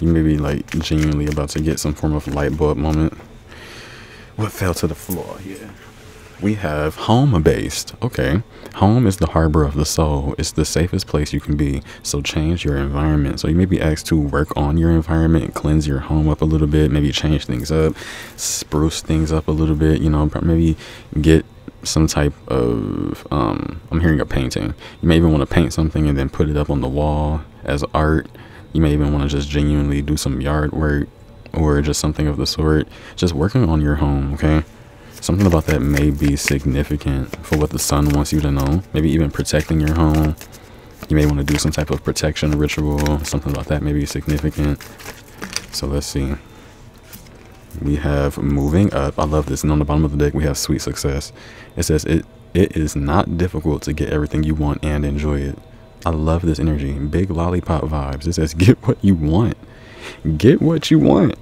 You may be like genuinely about to get some form of light bulb moment. What fell to the floor? Yeah. We have home based. Okay. Home is the harbor of the soul. It's the safest place you can be. So change your environment. So you may be asked to work on your environment, cleanse your home up a little bit, maybe change things up, spruce things up a little bit, you know, maybe get some type of, I'm hearing a painting. You may even want to paint something and then put it up on the wall as art. You may even want to just genuinely do some yard work or just something of the sort. Just working on your home, okay? Something about that may be significant for what the sun wants you to know. Maybe even protecting your home, You may want to do some type of protection ritual, something about that may be significant. So let's see. We have moving up. I love this. And on the bottom of the deck, we have sweet success. It says it is not difficult to get everything you want and enjoy it. I love this energy. Big lollipop vibes. It says get what you want. Get what you want.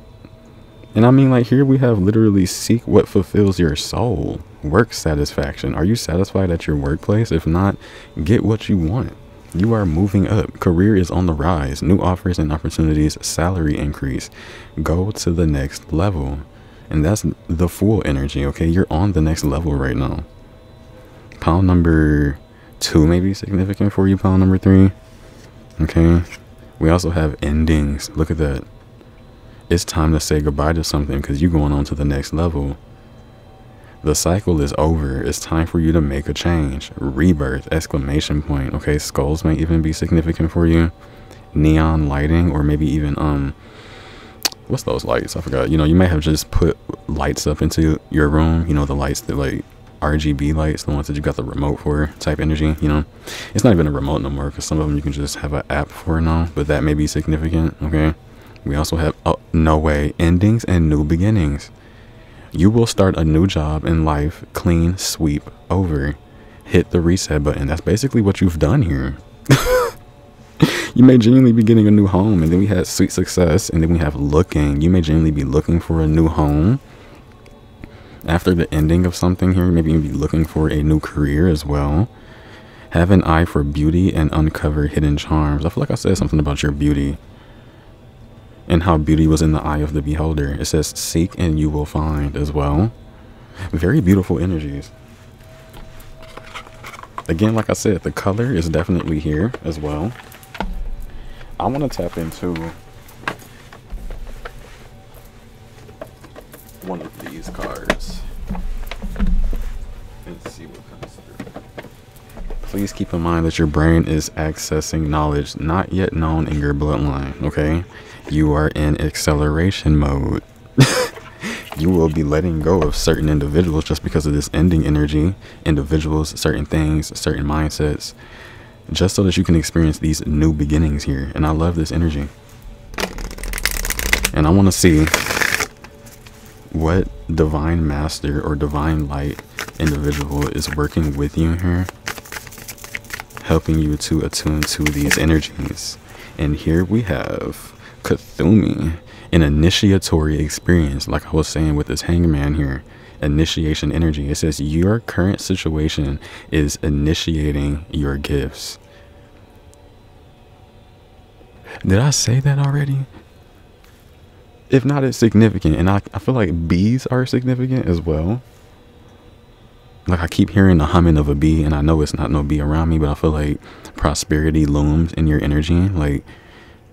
And I mean, like, here we have literally seek what fulfills your soul. Work satisfaction. Are you satisfied at your workplace? If not, get what you want. You are moving up. Career is on the rise. New offers and opportunities. Salary increase. Go to the next level. And that's the full energy, okay? You're on the next level right now. Pile number 2 may be significant for you. Pile number 3. Okay. We also have endings. Look at that. It's time to say goodbye to something because you're going on to the next level. The cycle is over. It's time for you to make a change. Rebirth! Exclamation point. Okay, skulls may even be significant for you. Neon lighting, or maybe even what's those lights? I forgot. You know, you may have just put lights up into your room. You know, the lights that like RGB lights, the ones that you got the remote for type energy. You know, it's not even a remote no more because some of them you can just have an app for now. But that may be significant. Okay. We also have, oh, no way, endings and new beginnings. You will start a new job in life, clean, sweep, over. Hit the reset button. That's basically what you've done here. You may genuinely be getting a new home. And then we had sweet success. And then we have looking. You may genuinely be looking for a new home. After the ending of something here, maybe you'll be looking for a new career as well. Have an eye for beauty and uncover hidden charms. I feel like I said something about your beauty. And how beauty was in the eye of the beholder. It says seek and you will find as well. Very beautiful energies. Again, like I said, the color is definitely here as well. I want to tap into one of these cards and see what comes through. Please keep in mind that your brain is accessing knowledge not yet known in your bloodline, okay? You are in acceleration mode. You will be letting go of certain individuals just because of this ending energy. Individuals, certain things, certain mindsets, just so that you can experience these new beginnings here. And I love this energy. And I want to see what divine master or divine light individual is working with you here, helping you to attune to these energies. And here we have Kuthumi, an initiatory experience, like I was saying with this hangman here. Initiation energy. It says your current situation is initiating your gifts. Did I say that already? If not, it's significant. And I feel like bees are significant as well. Like, I keep hearing the humming of a bee, and I know it's not no bee around me, but I feel like prosperity looms in your energy. Like,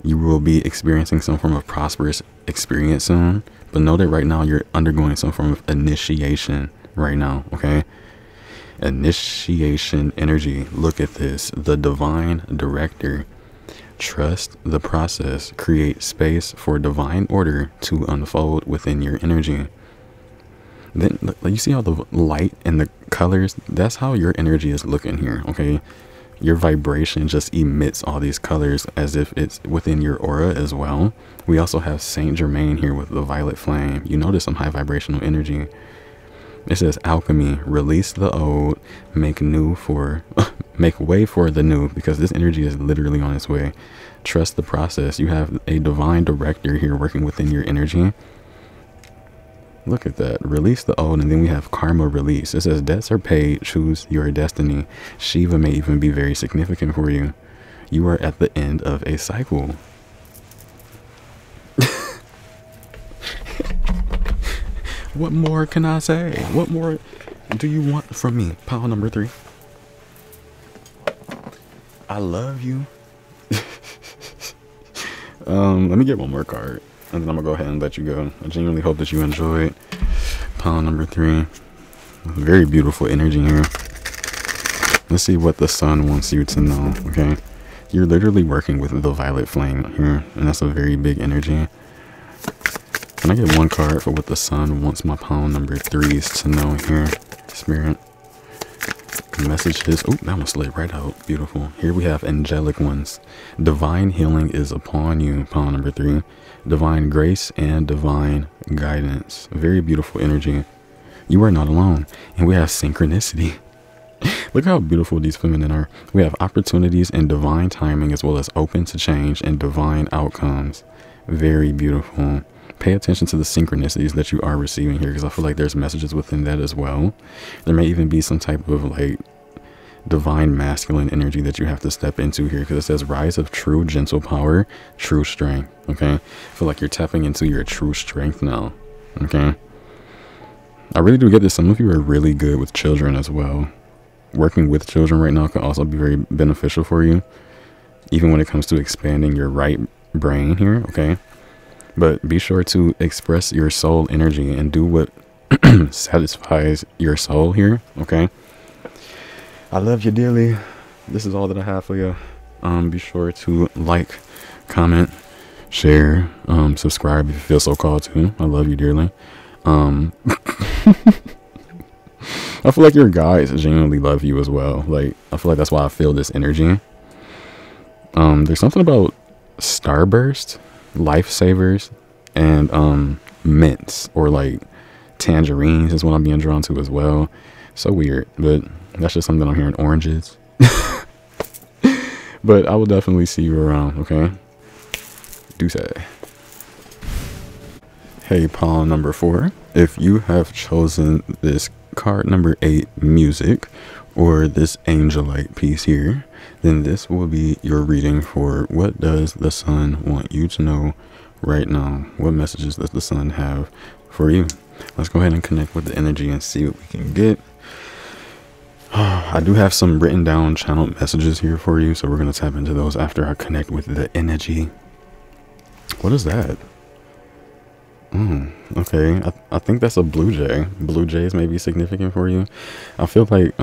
you will be experiencing some form of prosperous experience soon, but know that right now you're undergoing some form of initiation right now, okay? Initiation energy. Look at this. The divine director. Trust the process. Create space for divine order to unfold within your energy. Then you see how the light and the colors, that's how your energy is looking here, okay? Your vibration just emits all these colors as if it's within your aura as well. We also have Saint Germain here with the violet flame. You notice some high vibrational energy. It says alchemy, release the old, make way for the new, because this energy is literally on its way. Trust the process. You have a divine director here working within your energy. Look at that. Release the old. And then we have karma release. It says debts are paid. Choose your destiny. Shiva may even be very significant for you. You are at the end of a cycle. What more can I say? What more do you want from me? Pile number 3. I love you. Let me get one more card. And then I'm going to go ahead and let you go. I genuinely hope that you enjoyed pile number 3. Very beautiful energy here. Let's see what the sun wants you to know, okay? You're literally working with the violet flame here, and that's a very big energy. Can I get one card for what the sun wants my pile number 3s to know here, Spirit? message is, oh, that one slid right out. Beautiful. Here we have angelic ones. Divine healing is upon you, pawn number 3. Divine grace and divine guidance. Very beautiful energy. You are not alone. And we have synchronicity. Look how beautiful these feminine are. We have opportunities and divine timing, as well as open to change and divine outcomes. Very beautiful. Pay attention to the synchronicities that you are receiving here, because I feel like there's messages within that as well. There may even be some type of like divine masculine energy that you have to step into here, because it says rise of true gentle power, true strength. Okay, I feel like you're tapping into your true strength now. Okay, I really do get this. Some of you are really good with children as well. Working with children right now can also be very beneficial for you, even when it comes to expanding your right brain here. Okay, but be sure to express your soul energy and do what satisfies your soul here. Okay, I love you dearly. This is all that I have for you. Be sure to like, comment, share, subscribe if you feel so called to. I love you dearly. I feel like your guys genuinely love you as well. Like, I feel like that's why I feel this energy. There's something about starburst, lifesavers, and mints, or like tangerines is what I'm being drawn to as well. So weird, but that's just something I'm hearing. Oranges. But I will definitely see you around. Okay, do say. Hey, pawn number 4, if you have chosen this card number 8 music, or this angelite piece here, then this will be your reading for what does the sun want you to know right now. What messages does the sun have for you? Let's go ahead and connect with the energy and see what we can get. I do have some written down channeled messages here for you, so we're going to tap into those after I connect with the energy. What is that? Okay, I think that's a blue jay. Blue jays may be significant for you. I feel like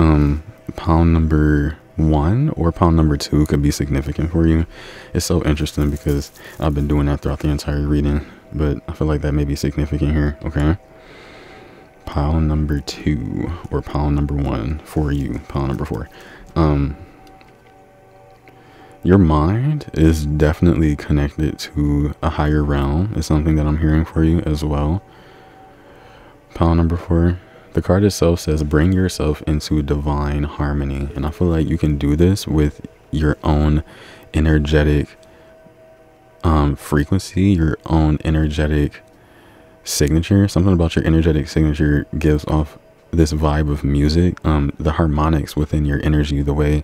pawn number 1 or pawn number 2 could be significant for you. It's so interesting because I've been doing that throughout the entire reading, but I feel like that may be significant here. Okay, pawn number 2 or pawn number 1 for you. Pawn number 4. Your mind is definitely connected to a higher realm is something that I'm hearing for you as well. Pile number 4. The card itself says bring yourself into divine harmony, and I feel like you can do this with your own energetic frequency, your own energetic signature. Something about your energetic signature gives off this vibe of music. The harmonics within your energy, the way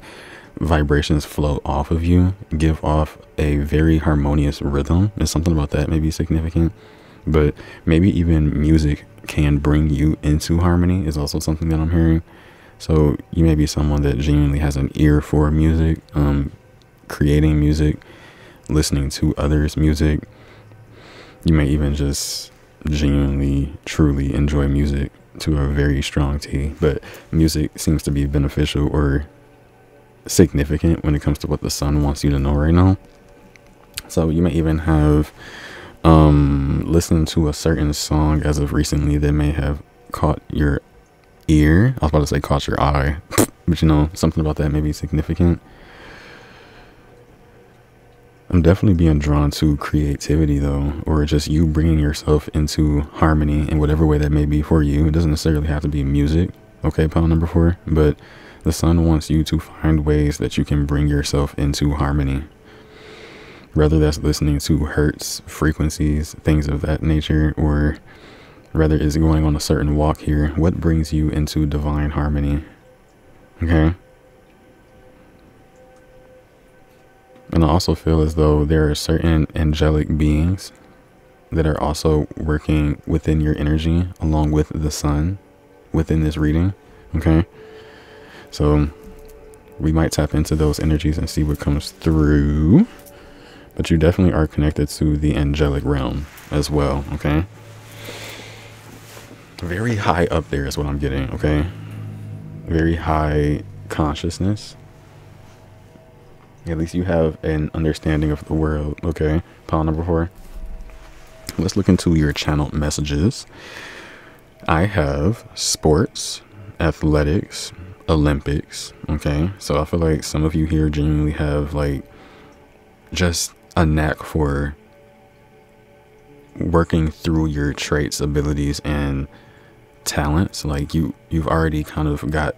vibrations flow off of you, give off a very harmonious rhythm, and something about that may be significant. But maybe even music can bring you into harmony is also something that I'm hearing. So you may be someone that genuinely has an ear for music, creating music, listening to others' music. You may even just genuinely truly enjoy music to a very strong T, but music seems to be beneficial or significant when it comes to what the sun wants you to know right now. So you may even have listened to a certain song as of recently that may have caught your ear. I was about to say caught your eye, but you know, something about that may be significant. I'm definitely being drawn to creativity though, or just you bringing yourself into harmony in whatever way that may be for you. It doesn't necessarily have to be music. Okay, pile number 4, but the sun wants you to find ways that you can bring yourself into harmony. Whether that's listening to hertz, frequencies, things of that nature, or whether it's going on a certain walk here, what brings you into divine harmony? Okay. And I also feel as though there are certain angelic beings that are also working within your energy along with the sun within this reading. Okay. So we might tap into those energies and see what comes through, but you definitely are connected to the angelic realm as well. Okay. Very high up there is what I'm getting. Okay. Very high consciousness. At least you have an understanding of the world. Okay. Pile number 4. Let's look into your channeled messages. I have sports, athletics, Olympics, okay? So I feel like some of you here genuinely have like just a knack for working through your traits, abilities, and talents. Like you've already kind of got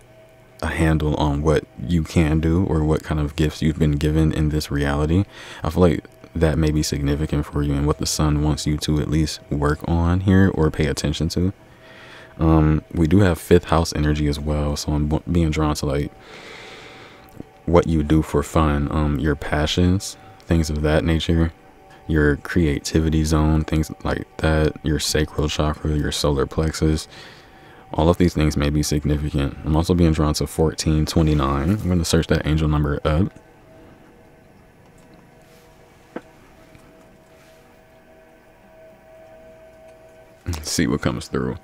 a handle on what you can do or what kind of gifts you've been given in this reality. I feel like that may be significant for you and what the sun wants you to at least work on here or pay attention to. We do have fifth house energy as well, so I'm being drawn to like what you do for fun, your passions, things of that nature, your creativity zone, things like that, your sacral chakra, your solar plexus. All of these things may be significant. I'm also being drawn to 1429. I'm going to search that angel number up. Let's see what comes through.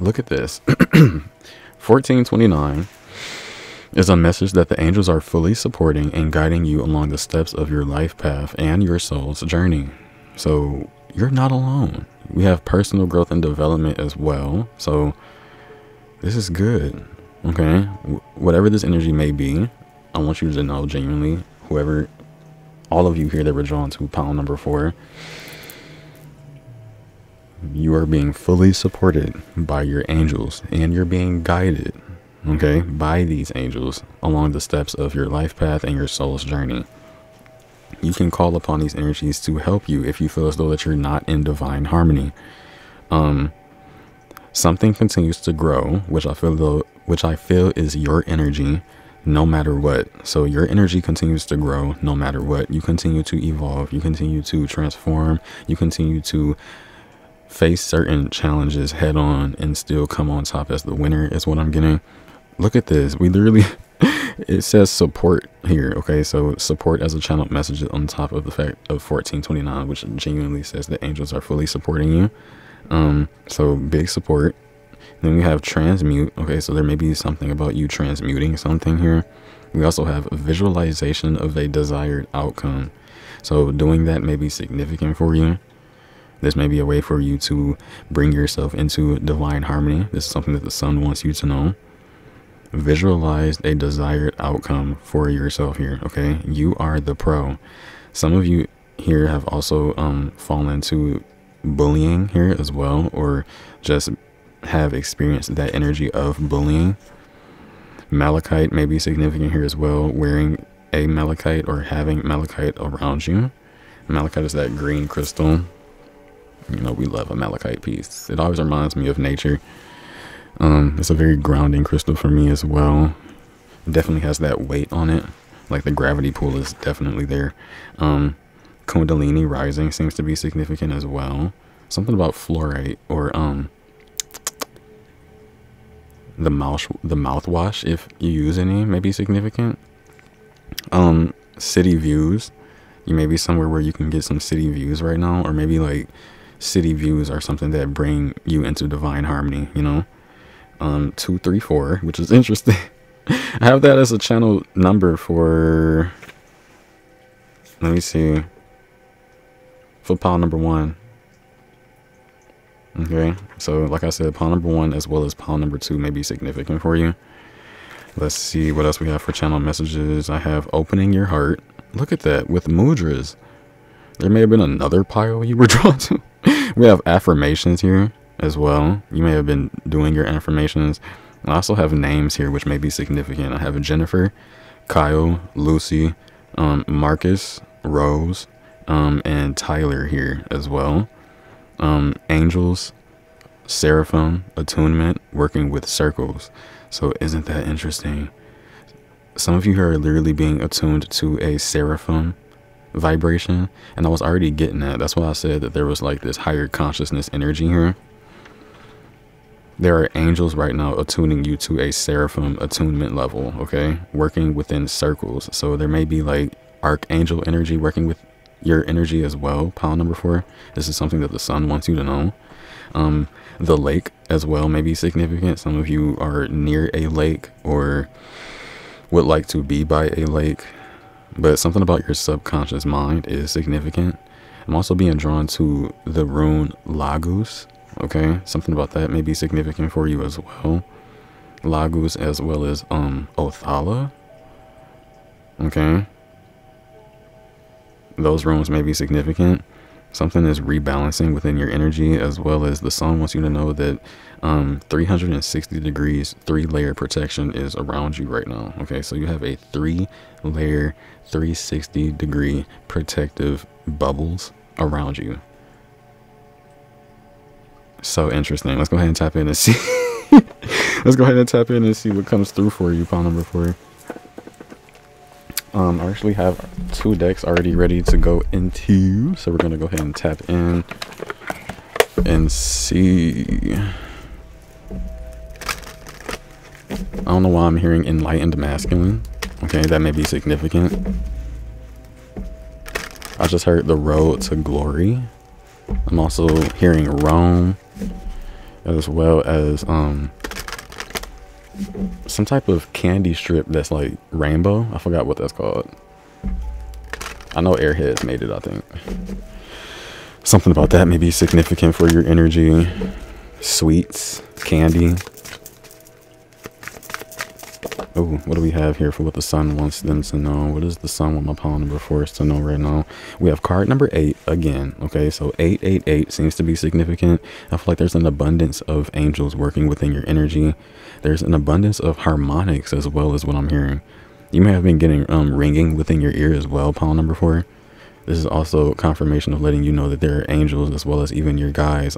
Look at this. 1429 is a message that the angels are fully supporting and guiding you along the steps of your life path and your soul's journey. So you're not alone. We have personal growth and development as well. So this is good. Okay. Whatever this energy may be, I want you to know genuinely, whoever, all of you here that were drawn to pile number 4, you are being fully supported by your angels and you're being guided, okay, by these angels along the steps of your life path and your soul's journey. You can call upon these energies to help you if you feel as though that you're not in divine harmony. Something continues to grow, which I feel is your energy, no matter what. So your energy continues to grow no matter what. You continue to evolve, you continue to transform, you continue to face certain challenges head on and still come on top as the winner is what I'm getting. Look at this. We literally, it says support here. Okay. So support as a channeled message on top of the fact of 1429, which genuinely says the angels are fully supporting you. So big support. Then we have transmute. Okay. So there may be something about you transmuting something here. We also have visualization of a desired outcome. So doing that may be significant for you. This may be a way for you to bring yourself into divine harmony. This is something that the sun wants you to know. Visualize a desired outcome for yourself here, okay? You are the pro. Some of you here have also fallen to bullying here as well, or just have experienced that energy of bullying. Malachite may be significant here as well, wearing a malachite or having malachite around you. Malachite is that green crystal. You know, we love a malachite piece. It always reminds me of nature. It's a very grounding crystal for me as well. It definitely has that weight on it. Like the gravity pull is definitely there. Kundalini rising seems to be significant as well. Something about fluorite or the mouthwash, if you use any, may be significant. City views. You may be somewhere where you can get some city views right now, or maybe like city views are something that bring you into divine harmony, you know. 234, which is interesting. I have that as a channel number for, let me see, for pile number 1. Okay, so like I said, pile number 1 as well as pile number 2 may be significant for you. Let's see what else we have for channel messages. I have opening your heart. Look at that with mudras. There may have been another pile you were drawn to. We have affirmations here as well. You may have been doing your affirmations. I also have names here, which may be significant. I have Jennifer, Kyle, Lucy, Marcus, Rose, and Tyler here as well. Angels, Seraphim, attunement, working with circles. So isn't that interesting? Some of you here are literally being attuned to a Seraphim vibration, and I was already getting that. That's why I said that there was like this higher consciousness energy here. There are angels right now attuning you to a Seraphim attunement level, okay, working within circles. So there may be like archangel energy working with your energy as well. Pile number 4, this is something that the sun wants you to know. The lake as well may be significant. Some of you are near a lake or would like to be by a lake, but something about your subconscious mind is significant. I'm also being drawn to the rune Lagus. Okay, something about that may be significant for you as well. Lagus as well as Othala. Okay, those rooms may be significant. Something is rebalancing within your energy, as well as the sun wants you to know that 360 degrees, 3-layer protection is around you right now. Okay, so you have a 3-layer, 360 degree protective bubbles around you. So interesting. Let's go ahead and tap in and see. Let's go ahead and tap in and see what comes through for you, pile number 4. I actually have 2 decks already ready to go into, so we're gonna go ahead and tap in and see. I don't know why I'm hearing enlightened masculine. Okay, that may be significant. I just heard the road to glory. I'm also hearing Rome, as well as some type of candy strip that's like rainbow. I forgot what that's called. I know Airheads made it, I think. Something about that may be significant for your energy. Sweets, candy. Oh, what do we have here for what the sun wants them to know? What does the sun want my pile number 4 to know right now? We have card number 8 again. Okay, so 888 seems to be significant. I feel like there's an abundance of angels working within your energy. There's an abundance of harmonics as well as what I'm hearing. You may have been getting ringing within your ear as well, pile number 4. This is also confirmation of letting you know that there are angels as well as even your guys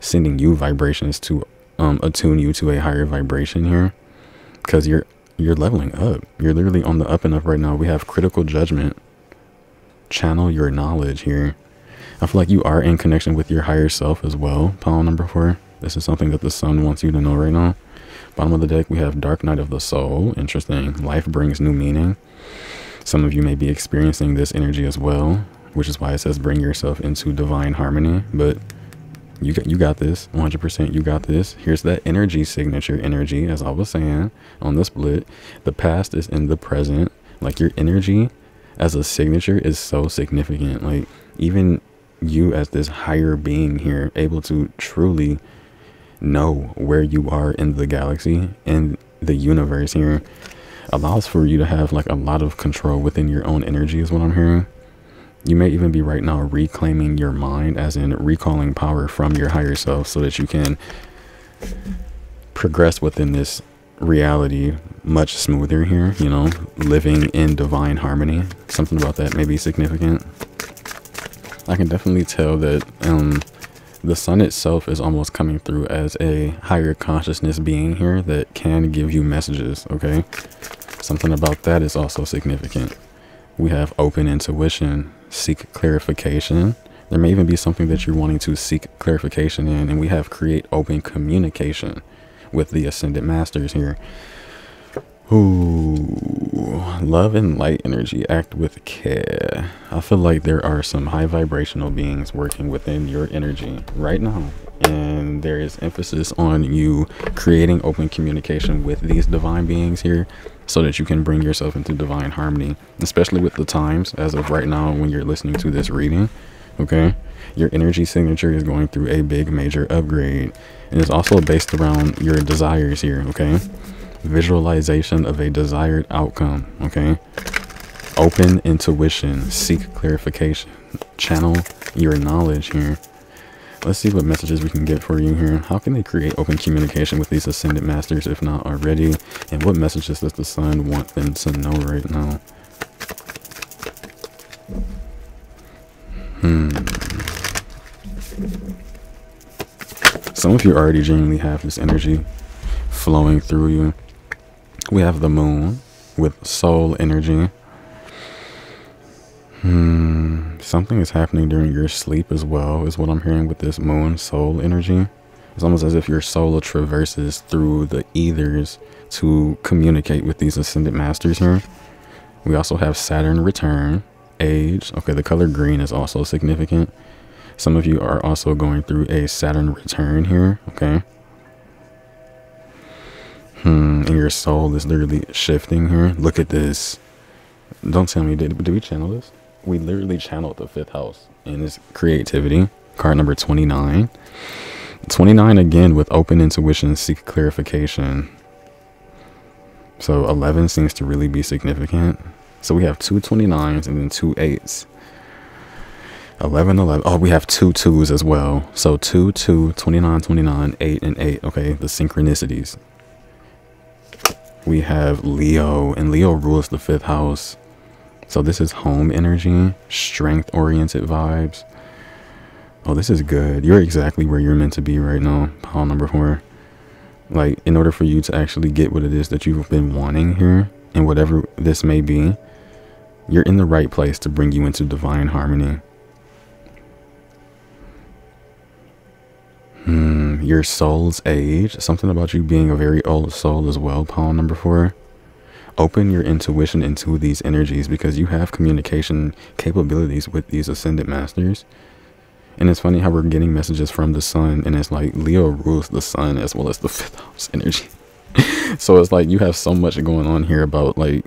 sending you vibrations to attune you to a higher vibration here. Because you're leveling up. You're literally on the up and up right now. We have critical judgment. Channel your knowledge here. I feel like you are in connection with your higher self as well, pile number 4. This is something that the sun wants you to know right now. Bottom of the deck, we have Dark Night of the Soul. Interesting. Life brings new meaning. Some of you may be experiencing this energy as well, which is why it says bring yourself into divine harmony. But you got this. 100% you got this. Here's that energy signature energy, as I was saying on the split. The past is in the present. Like, your energy as a signature is so significant. Like, even you as this higher being here, able to truly know where you are in the galaxy and the universe here, allows for you to have like a lot of control within your own energy is what I'm hearing. You may even be right now reclaiming your mind, as in recalling power from your higher self so that you can progress within this reality much smoother here, you know, living in divine harmony. Something about that may be significant. I can definitely tell that the sun itself is almost coming through as a higher consciousness being here that can give you messages. Okay, something about that is also significant. We have open intuition, seek clarification. There may even be something that you're wanting to seek clarification in. And we have create open communication with the ascended masters here. Ooh, love and light energy, act with care. I feel like there are some high vibrational beings working within your energy right now, and there is emphasis on you creating open communication with these divine beings here so that you can bring yourself into divine harmony, especially with the times as of right now when you're listening to this reading. Okay, your energy signature is going through a big major upgrade, and it's also based around your desires here. Okay, visualization of a desired outcome. Okay, open intuition, seek clarification, channel your knowledge here. Let's see what messages we can get for you here. How can they create open communication with these ascended masters if not already, and what messages does the sun want them to know right now? Some of you already genuinely have this energy flowing through you. We have the moon with soul energy. Something is happening during your sleep as well is what I'm hearing with this moon soul energy. It's almost as if your soul traverses through the ethers to communicate with these ascended masters here. We also have Saturn return, age. Okay, the color green is also significant. Some of you are also going through a Saturn return here. Okay. And your soul is literally shifting here. Look at this. Don't tell me, did we channel this? We literally channeled the 5th house and its creativity. Card number 29. 29 again with open intuition, seek clarification. So 11 seems to really be significant. So we have two 29s and then two 8s. 11, 11. Oh, we have two 2s as well. So 2, 2, 29, 29, 8, and 8. Okay, the synchronicities. We have Leo, and Leo rules the 5th house. So this is home energy, strength-oriented vibes. Oh, this is good. You're exactly where you're meant to be right now, pile number 4. Like, in order for you to actually get what it is that you've been wanting here, and whatever this may be, you're in the right place to bring you into divine harmony. Your soul's age, something about you being a very old soul as well, pile number 4. Open your intuition into these energies, because you have communication capabilities with these ascended masters. And it's funny how we're getting messages from the sun, and it's like Leo rules the sun as well as the 5th house energy. So it's like you have so much going on here about like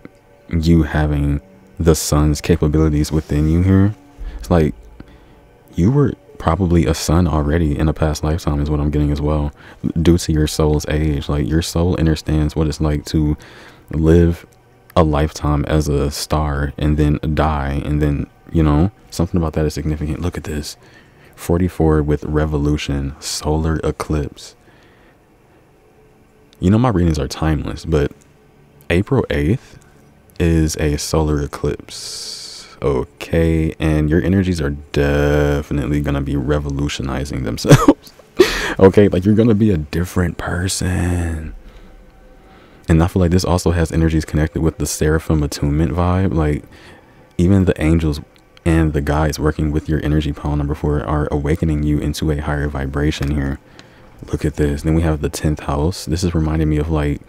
you having the sun's capabilities within you here. It's like you were probably a sun already in a past lifetime is what I'm getting as well, due to your soul's age. Like your soul understands what it's like to live a lifetime as a star and then die, and then, you know, something about that is significant. Look at this. 44 with revolution, solar eclipse. You know, my readings are timeless, but April 8th is a solar eclipse. Okay, and your energies are definitely gonna be revolutionizing themselves. Okay, like you're gonna be a different person. And I feel like this also has energies connected with the seraphim attunement vibe. Like even the angels and the guides working with your energy, pile number 4, are awakening you into a higher vibration here. Look at this. Then we have the 10th house. This is reminding me of, like,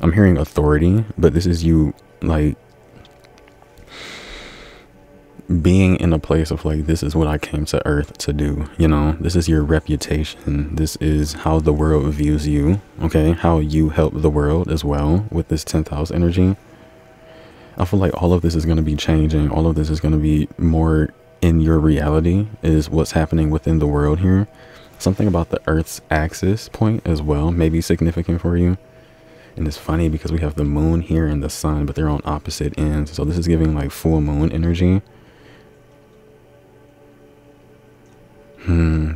I'm hearing authority, but this is you like being in a place of like, this is what I came to earth to do. You know, this is your reputation. This is how the world views you. Okay, how you help the world as well with this 10th house energy. I feel like all of this is going to be changing. All of this is going to be more in your reality is what's happening within the world here. Something about the earth's axis point as well may be significant for you. And it's funny because we have the moon here and the sun, but they're on opposite ends. So this is giving like full moon energy.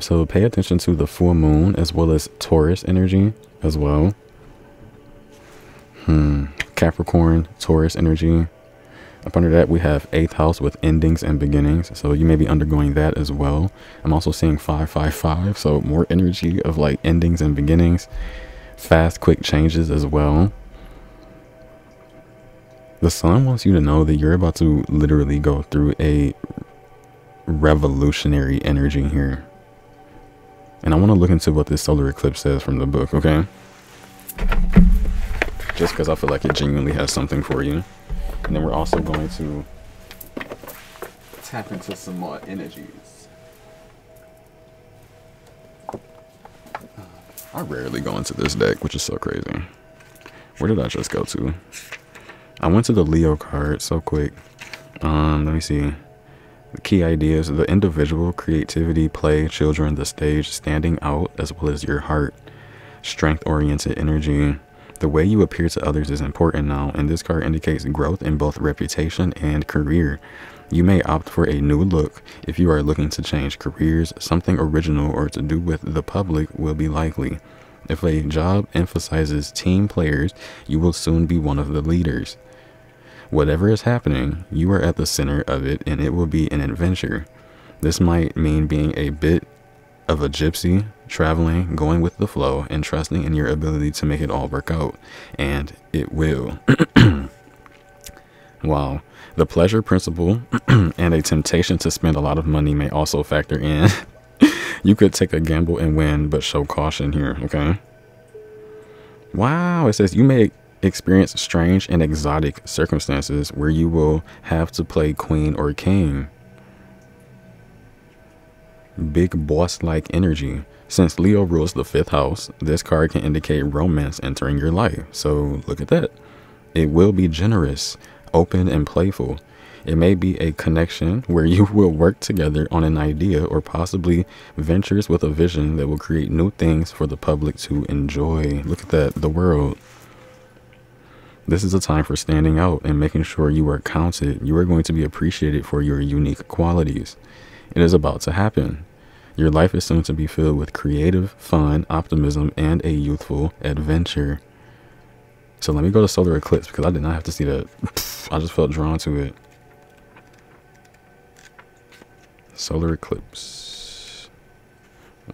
So pay attention to the full moon as well as Taurus energy as well. Capricorn, Taurus energy. Up under that, we have 8th house with endings and beginnings. So you may be undergoing that as well. I'm also seeing 555. So more energy of like endings and beginnings, fast, quick changes as well. The sun wants you to know that you're about to literally go through a revolutionary energy here. And I want to look into what this solar eclipse says from the book, okay? Just because I feel like it genuinely has something for you. And then we're also going to tap into some more energies. I rarely go into this deck, which is so crazy. Where did I just go to? I went to the Leo card so quick. Let me see. Key ideas: the individual, creativity, play, children, the stage, standing out, as well as your heart, strength-oriented energy. The way you appear to others is important now, and this card indicates growth in both reputation and career. You may opt for a new look if you are looking to change careers. Something original or to do with the public will be likely. If a job emphasizes team players, you will soon be one of the leaders. Whatever is happening, you are at the center of it, and it will be an adventure. This might mean being a bit of a gypsy, traveling, going with the flow, and trusting in your ability to make it all work out. And it will. Wow. The pleasure principle and a temptation to spend a lot of money may also factor in. You could take a gamble and win, but show caution here, okay? Wow. It says you may experience strange and exotic circumstances where you will have to play queen or king. Big boss-like energy. Since Leo rules the 5th house, this card can indicate romance entering your life. So look at that. It will be generous, open, and playful. It may be a connection where you will work together on an idea or possibly ventures with a vision that will create new things for the public to enjoy. Look at that. The world. This is a time for standing out and making sure you are counted. You are going to be appreciated for your unique qualities. It is about to happen. Your life is soon to be filled with creative, fun, optimism, and a youthful adventure. So let me go to solar eclipse because I did not have to see that. I just felt drawn to it. Solar eclipse.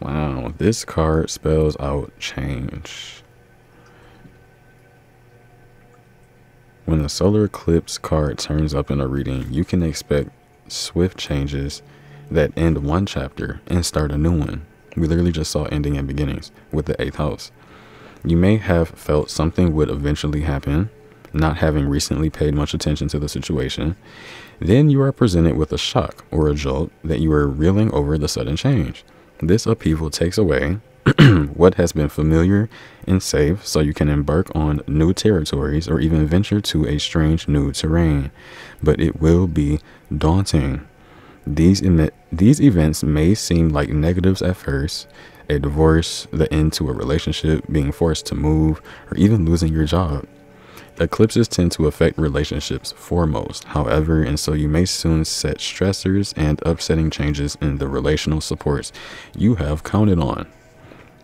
Wow, this card spells out change. When the solar eclipse card turns up in a reading, you can expect swift changes that end one chapter and start a new one. We literally just saw ending and beginnings with the 8th house. You may have felt something would eventually happen, not having recently paid much attention to the situation. Then you are presented with a shock or a jolt that you are reeling over the sudden change. This upheaval takes away what has been familiar and safe, so you can embark on new territories or even venture to a strange new terrain. But it will be daunting. These events may seem like negatives at first. A divorce, the end to a relationship, being forced to move, or even losing your job. Eclipses tend to affect relationships foremost, however, and so you may soon set stressors and upsetting changes in the relational supports you have counted on.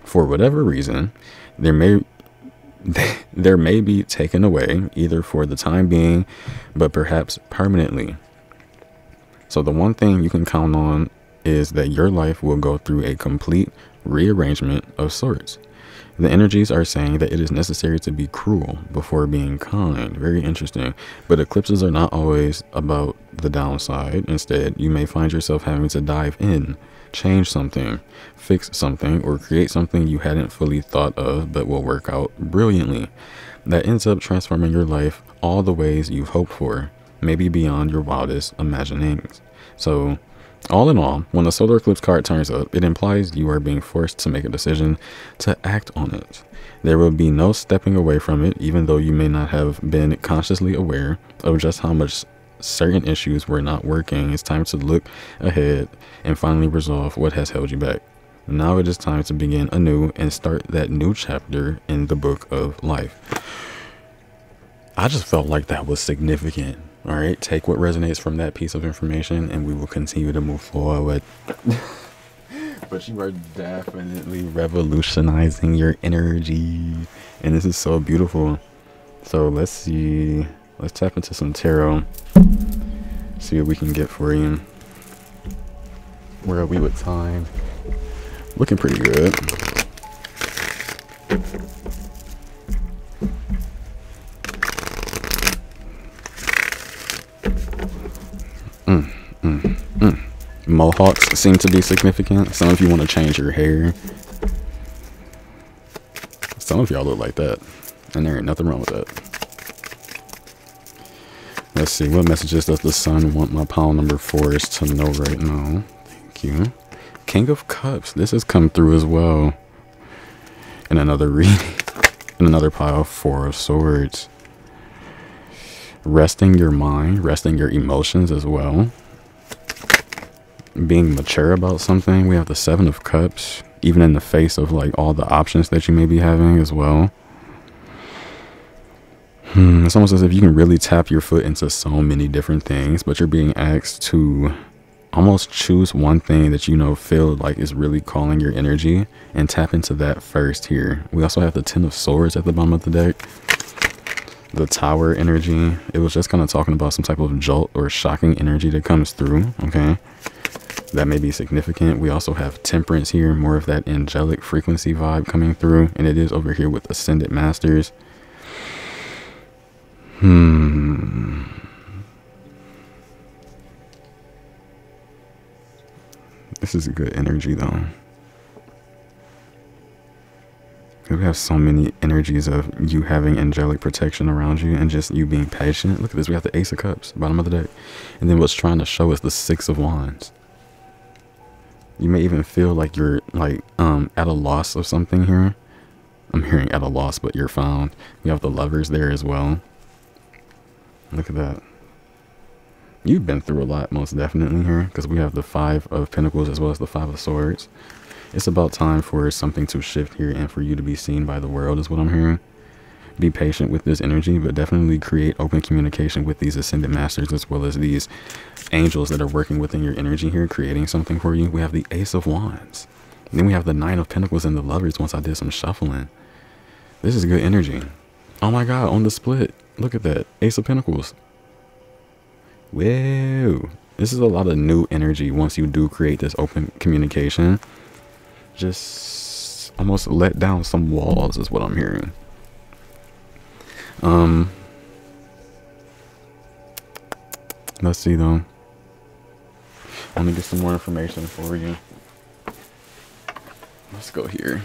For whatever reason, there may be taken away, either for the time being, but perhaps permanently. So the one thing you can count on is that your life will go through a complete rearrangement of sorts. The energies are saying that it is necessary to be cruel before being kind. Very interesting. But eclipses are not always about the downside. Instead, you may find yourself having to dive in, change something, fix something, or create something you hadn't fully thought of but will work out brilliantly. That ends up transforming your life all the ways you've hoped for, maybe beyond your wildest imaginings. So, all in all, when the solar eclipse card turns up, it implies you are being forced to make a decision to act on it. There will be no stepping away from it, even though you may not have been consciously aware of just how much certain issues were not working. It's time to look ahead and finally resolve what has held you back. Now it is time to begin anew and start that new chapter in the book of life. I just felt like that was significant. All right, take what resonates from that piece of information and we will continue to move forward. But you are definitely revolutionizing your energy. And this is so beautiful. So let's see. Let's tap into some tarot. See what we can get for you. Where are we with time? Looking pretty good. Mohawks seem to be significant. Some of you want to change your hair. Some of y'all look like that, and there ain't nothing wrong with that. Let's see, what messages does the sun want my pile number 4 is to know right now? Thank you. King of Cups, this has come through as well in another reading, in another pile. 4 of Swords. Resting your mind, resting your emotions as well. Being mature about something. We have the 7 of Cups, even in the face of like all the options that you may be having as well. It's almost as if you can really tap your foot into so many different things, but you're being asked to almost choose one thing that you know feel like is really calling your energy and tap into that first here. We also have the 10 of Swords at the bottom of the deck. The Tower energy. It was just kind of talking about some type of jolt or shocking energy that comes through. Okay. That may be significant. We also have Temperance here, more of that angelic frequency vibe coming through, and it is over here with Ascended Masters. This is a good energy though. We have so many energies of you having angelic protection around you and just you being patient. Look at this. We have the Ace of Cups, bottom of the deck. And then what's trying to show us the 6 of Wands. You may even feel like you're like at a loss of something here. I'm hearing at a loss, but you're found. We have the Lovers there as well. Look at that. You've been through a lot, most definitely here, because we have the 5 of Pentacles as well as the 5 of Swords. It's about time for something to shift here and for you to be seen by the world is what I'm hearing. be patient with this energy, but definitely create open communication with these ascended masters as well as these angels that are working within your energy here, creating something for you. We have the Ace of Wands. And then we have the Nine of Pentacles and the Lovers once I did some shuffling. This is good energy. Oh my God, on the split. Look at that. Ace of Pentacles. Whoa. This is a lot of new energy once you do create this open communication. Just almost let down some walls is what I'm hearing. Let's see though. I want to get some more information for you. Let's go here.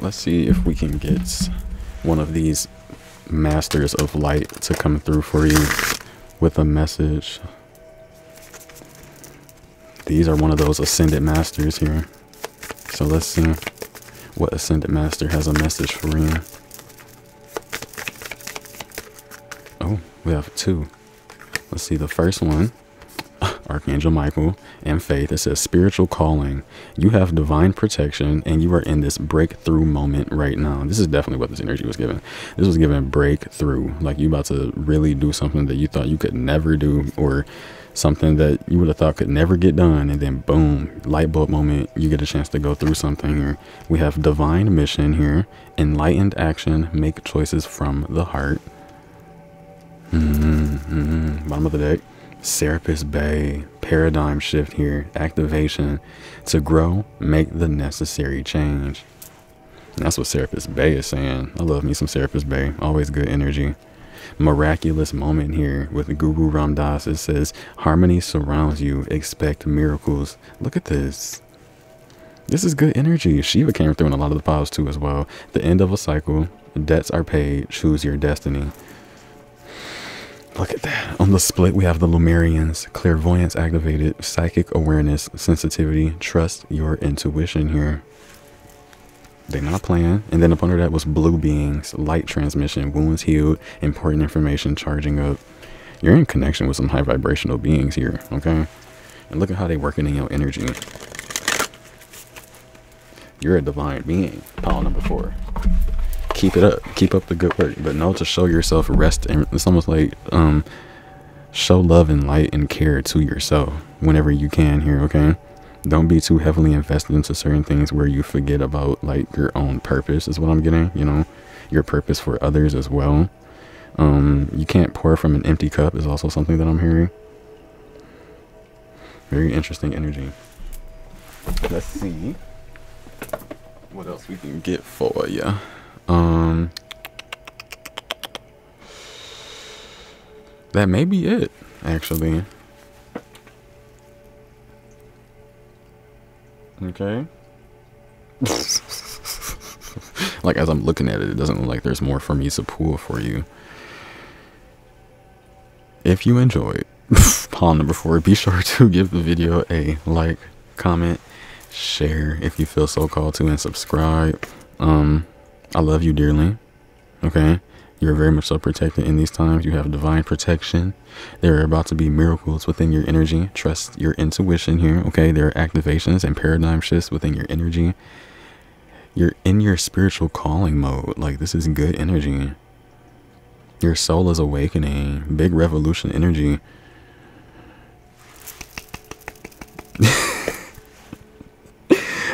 Let's see if we can get one of these masters of light to come through for you with a message. These are one of those ascended masters here. So let's see what ascended master has a message for you. Oh, we have two. Let's see the first one. Archangel Michael and Faith. It says spiritual calling. You have divine protection and you are in this breakthrough moment right now. This is definitely what this energy was given. This was given breakthrough. Like you about to really do something that you thought you could never do, or something that you would have thought could never get done. And then boom, light bulb moment. You get a chance to go through something here. We have divine mission here. Enlightened action. Make choices from the heart. Bottom of the deck. Serapis Bey, paradigm shift here, activation to grow, make the necessary change. And that's what Serapis Bey is saying. I love me some Serapis Bey, always good energy. Miraculous moment here with Guru Ram Das. It says harmony surrounds you, expect miracles. Look at this. This is good energy. Shiva came through in a lot of the piles too as well. The end of a cycle, debts are paid, choose your destiny. Look at that. On the split, we have the Lumerians, clairvoyance activated, psychic awareness, sensitivity, trust your intuition here. They're not playing. And then up under that was blue beings, light transmission, wounds healed, important information, charging up. You're in connection with some high vibrational beings here, okay? And look at how they're working in your energy. You're a divine being. Pile number 4. Keep it up, keep up the good work, but know to show yourself rest. And it's almost like show love and light and care to yourself whenever you can here, okay? Don't be too heavily invested into certain things where you forget about like your own purpose is what I'm getting, you know, your purpose for others as well. You can't pour from an empty cup is also something that I'm hearing. Very interesting energy. Let's see what else we can get for you. That may be it, actually. Okay. Like, as I'm looking at it, it doesn't look like there's more for me to pull for you. If you enjoyed pile number 4, be sure to give the video a like, comment, share if you feel so called to, and subscribe. I love you dearly, okay? You're very much so protected in these times. You have divine protection. There are about to be miracles within your energy. Trust your intuition here, okay? There are activations and paradigm shifts within your energy. You're in your spiritual calling mode. Like, this is good energy. Your soul is awakening. Big revolution energy.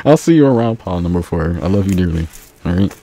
I'll see you around pile number 4. I love you dearly, all right?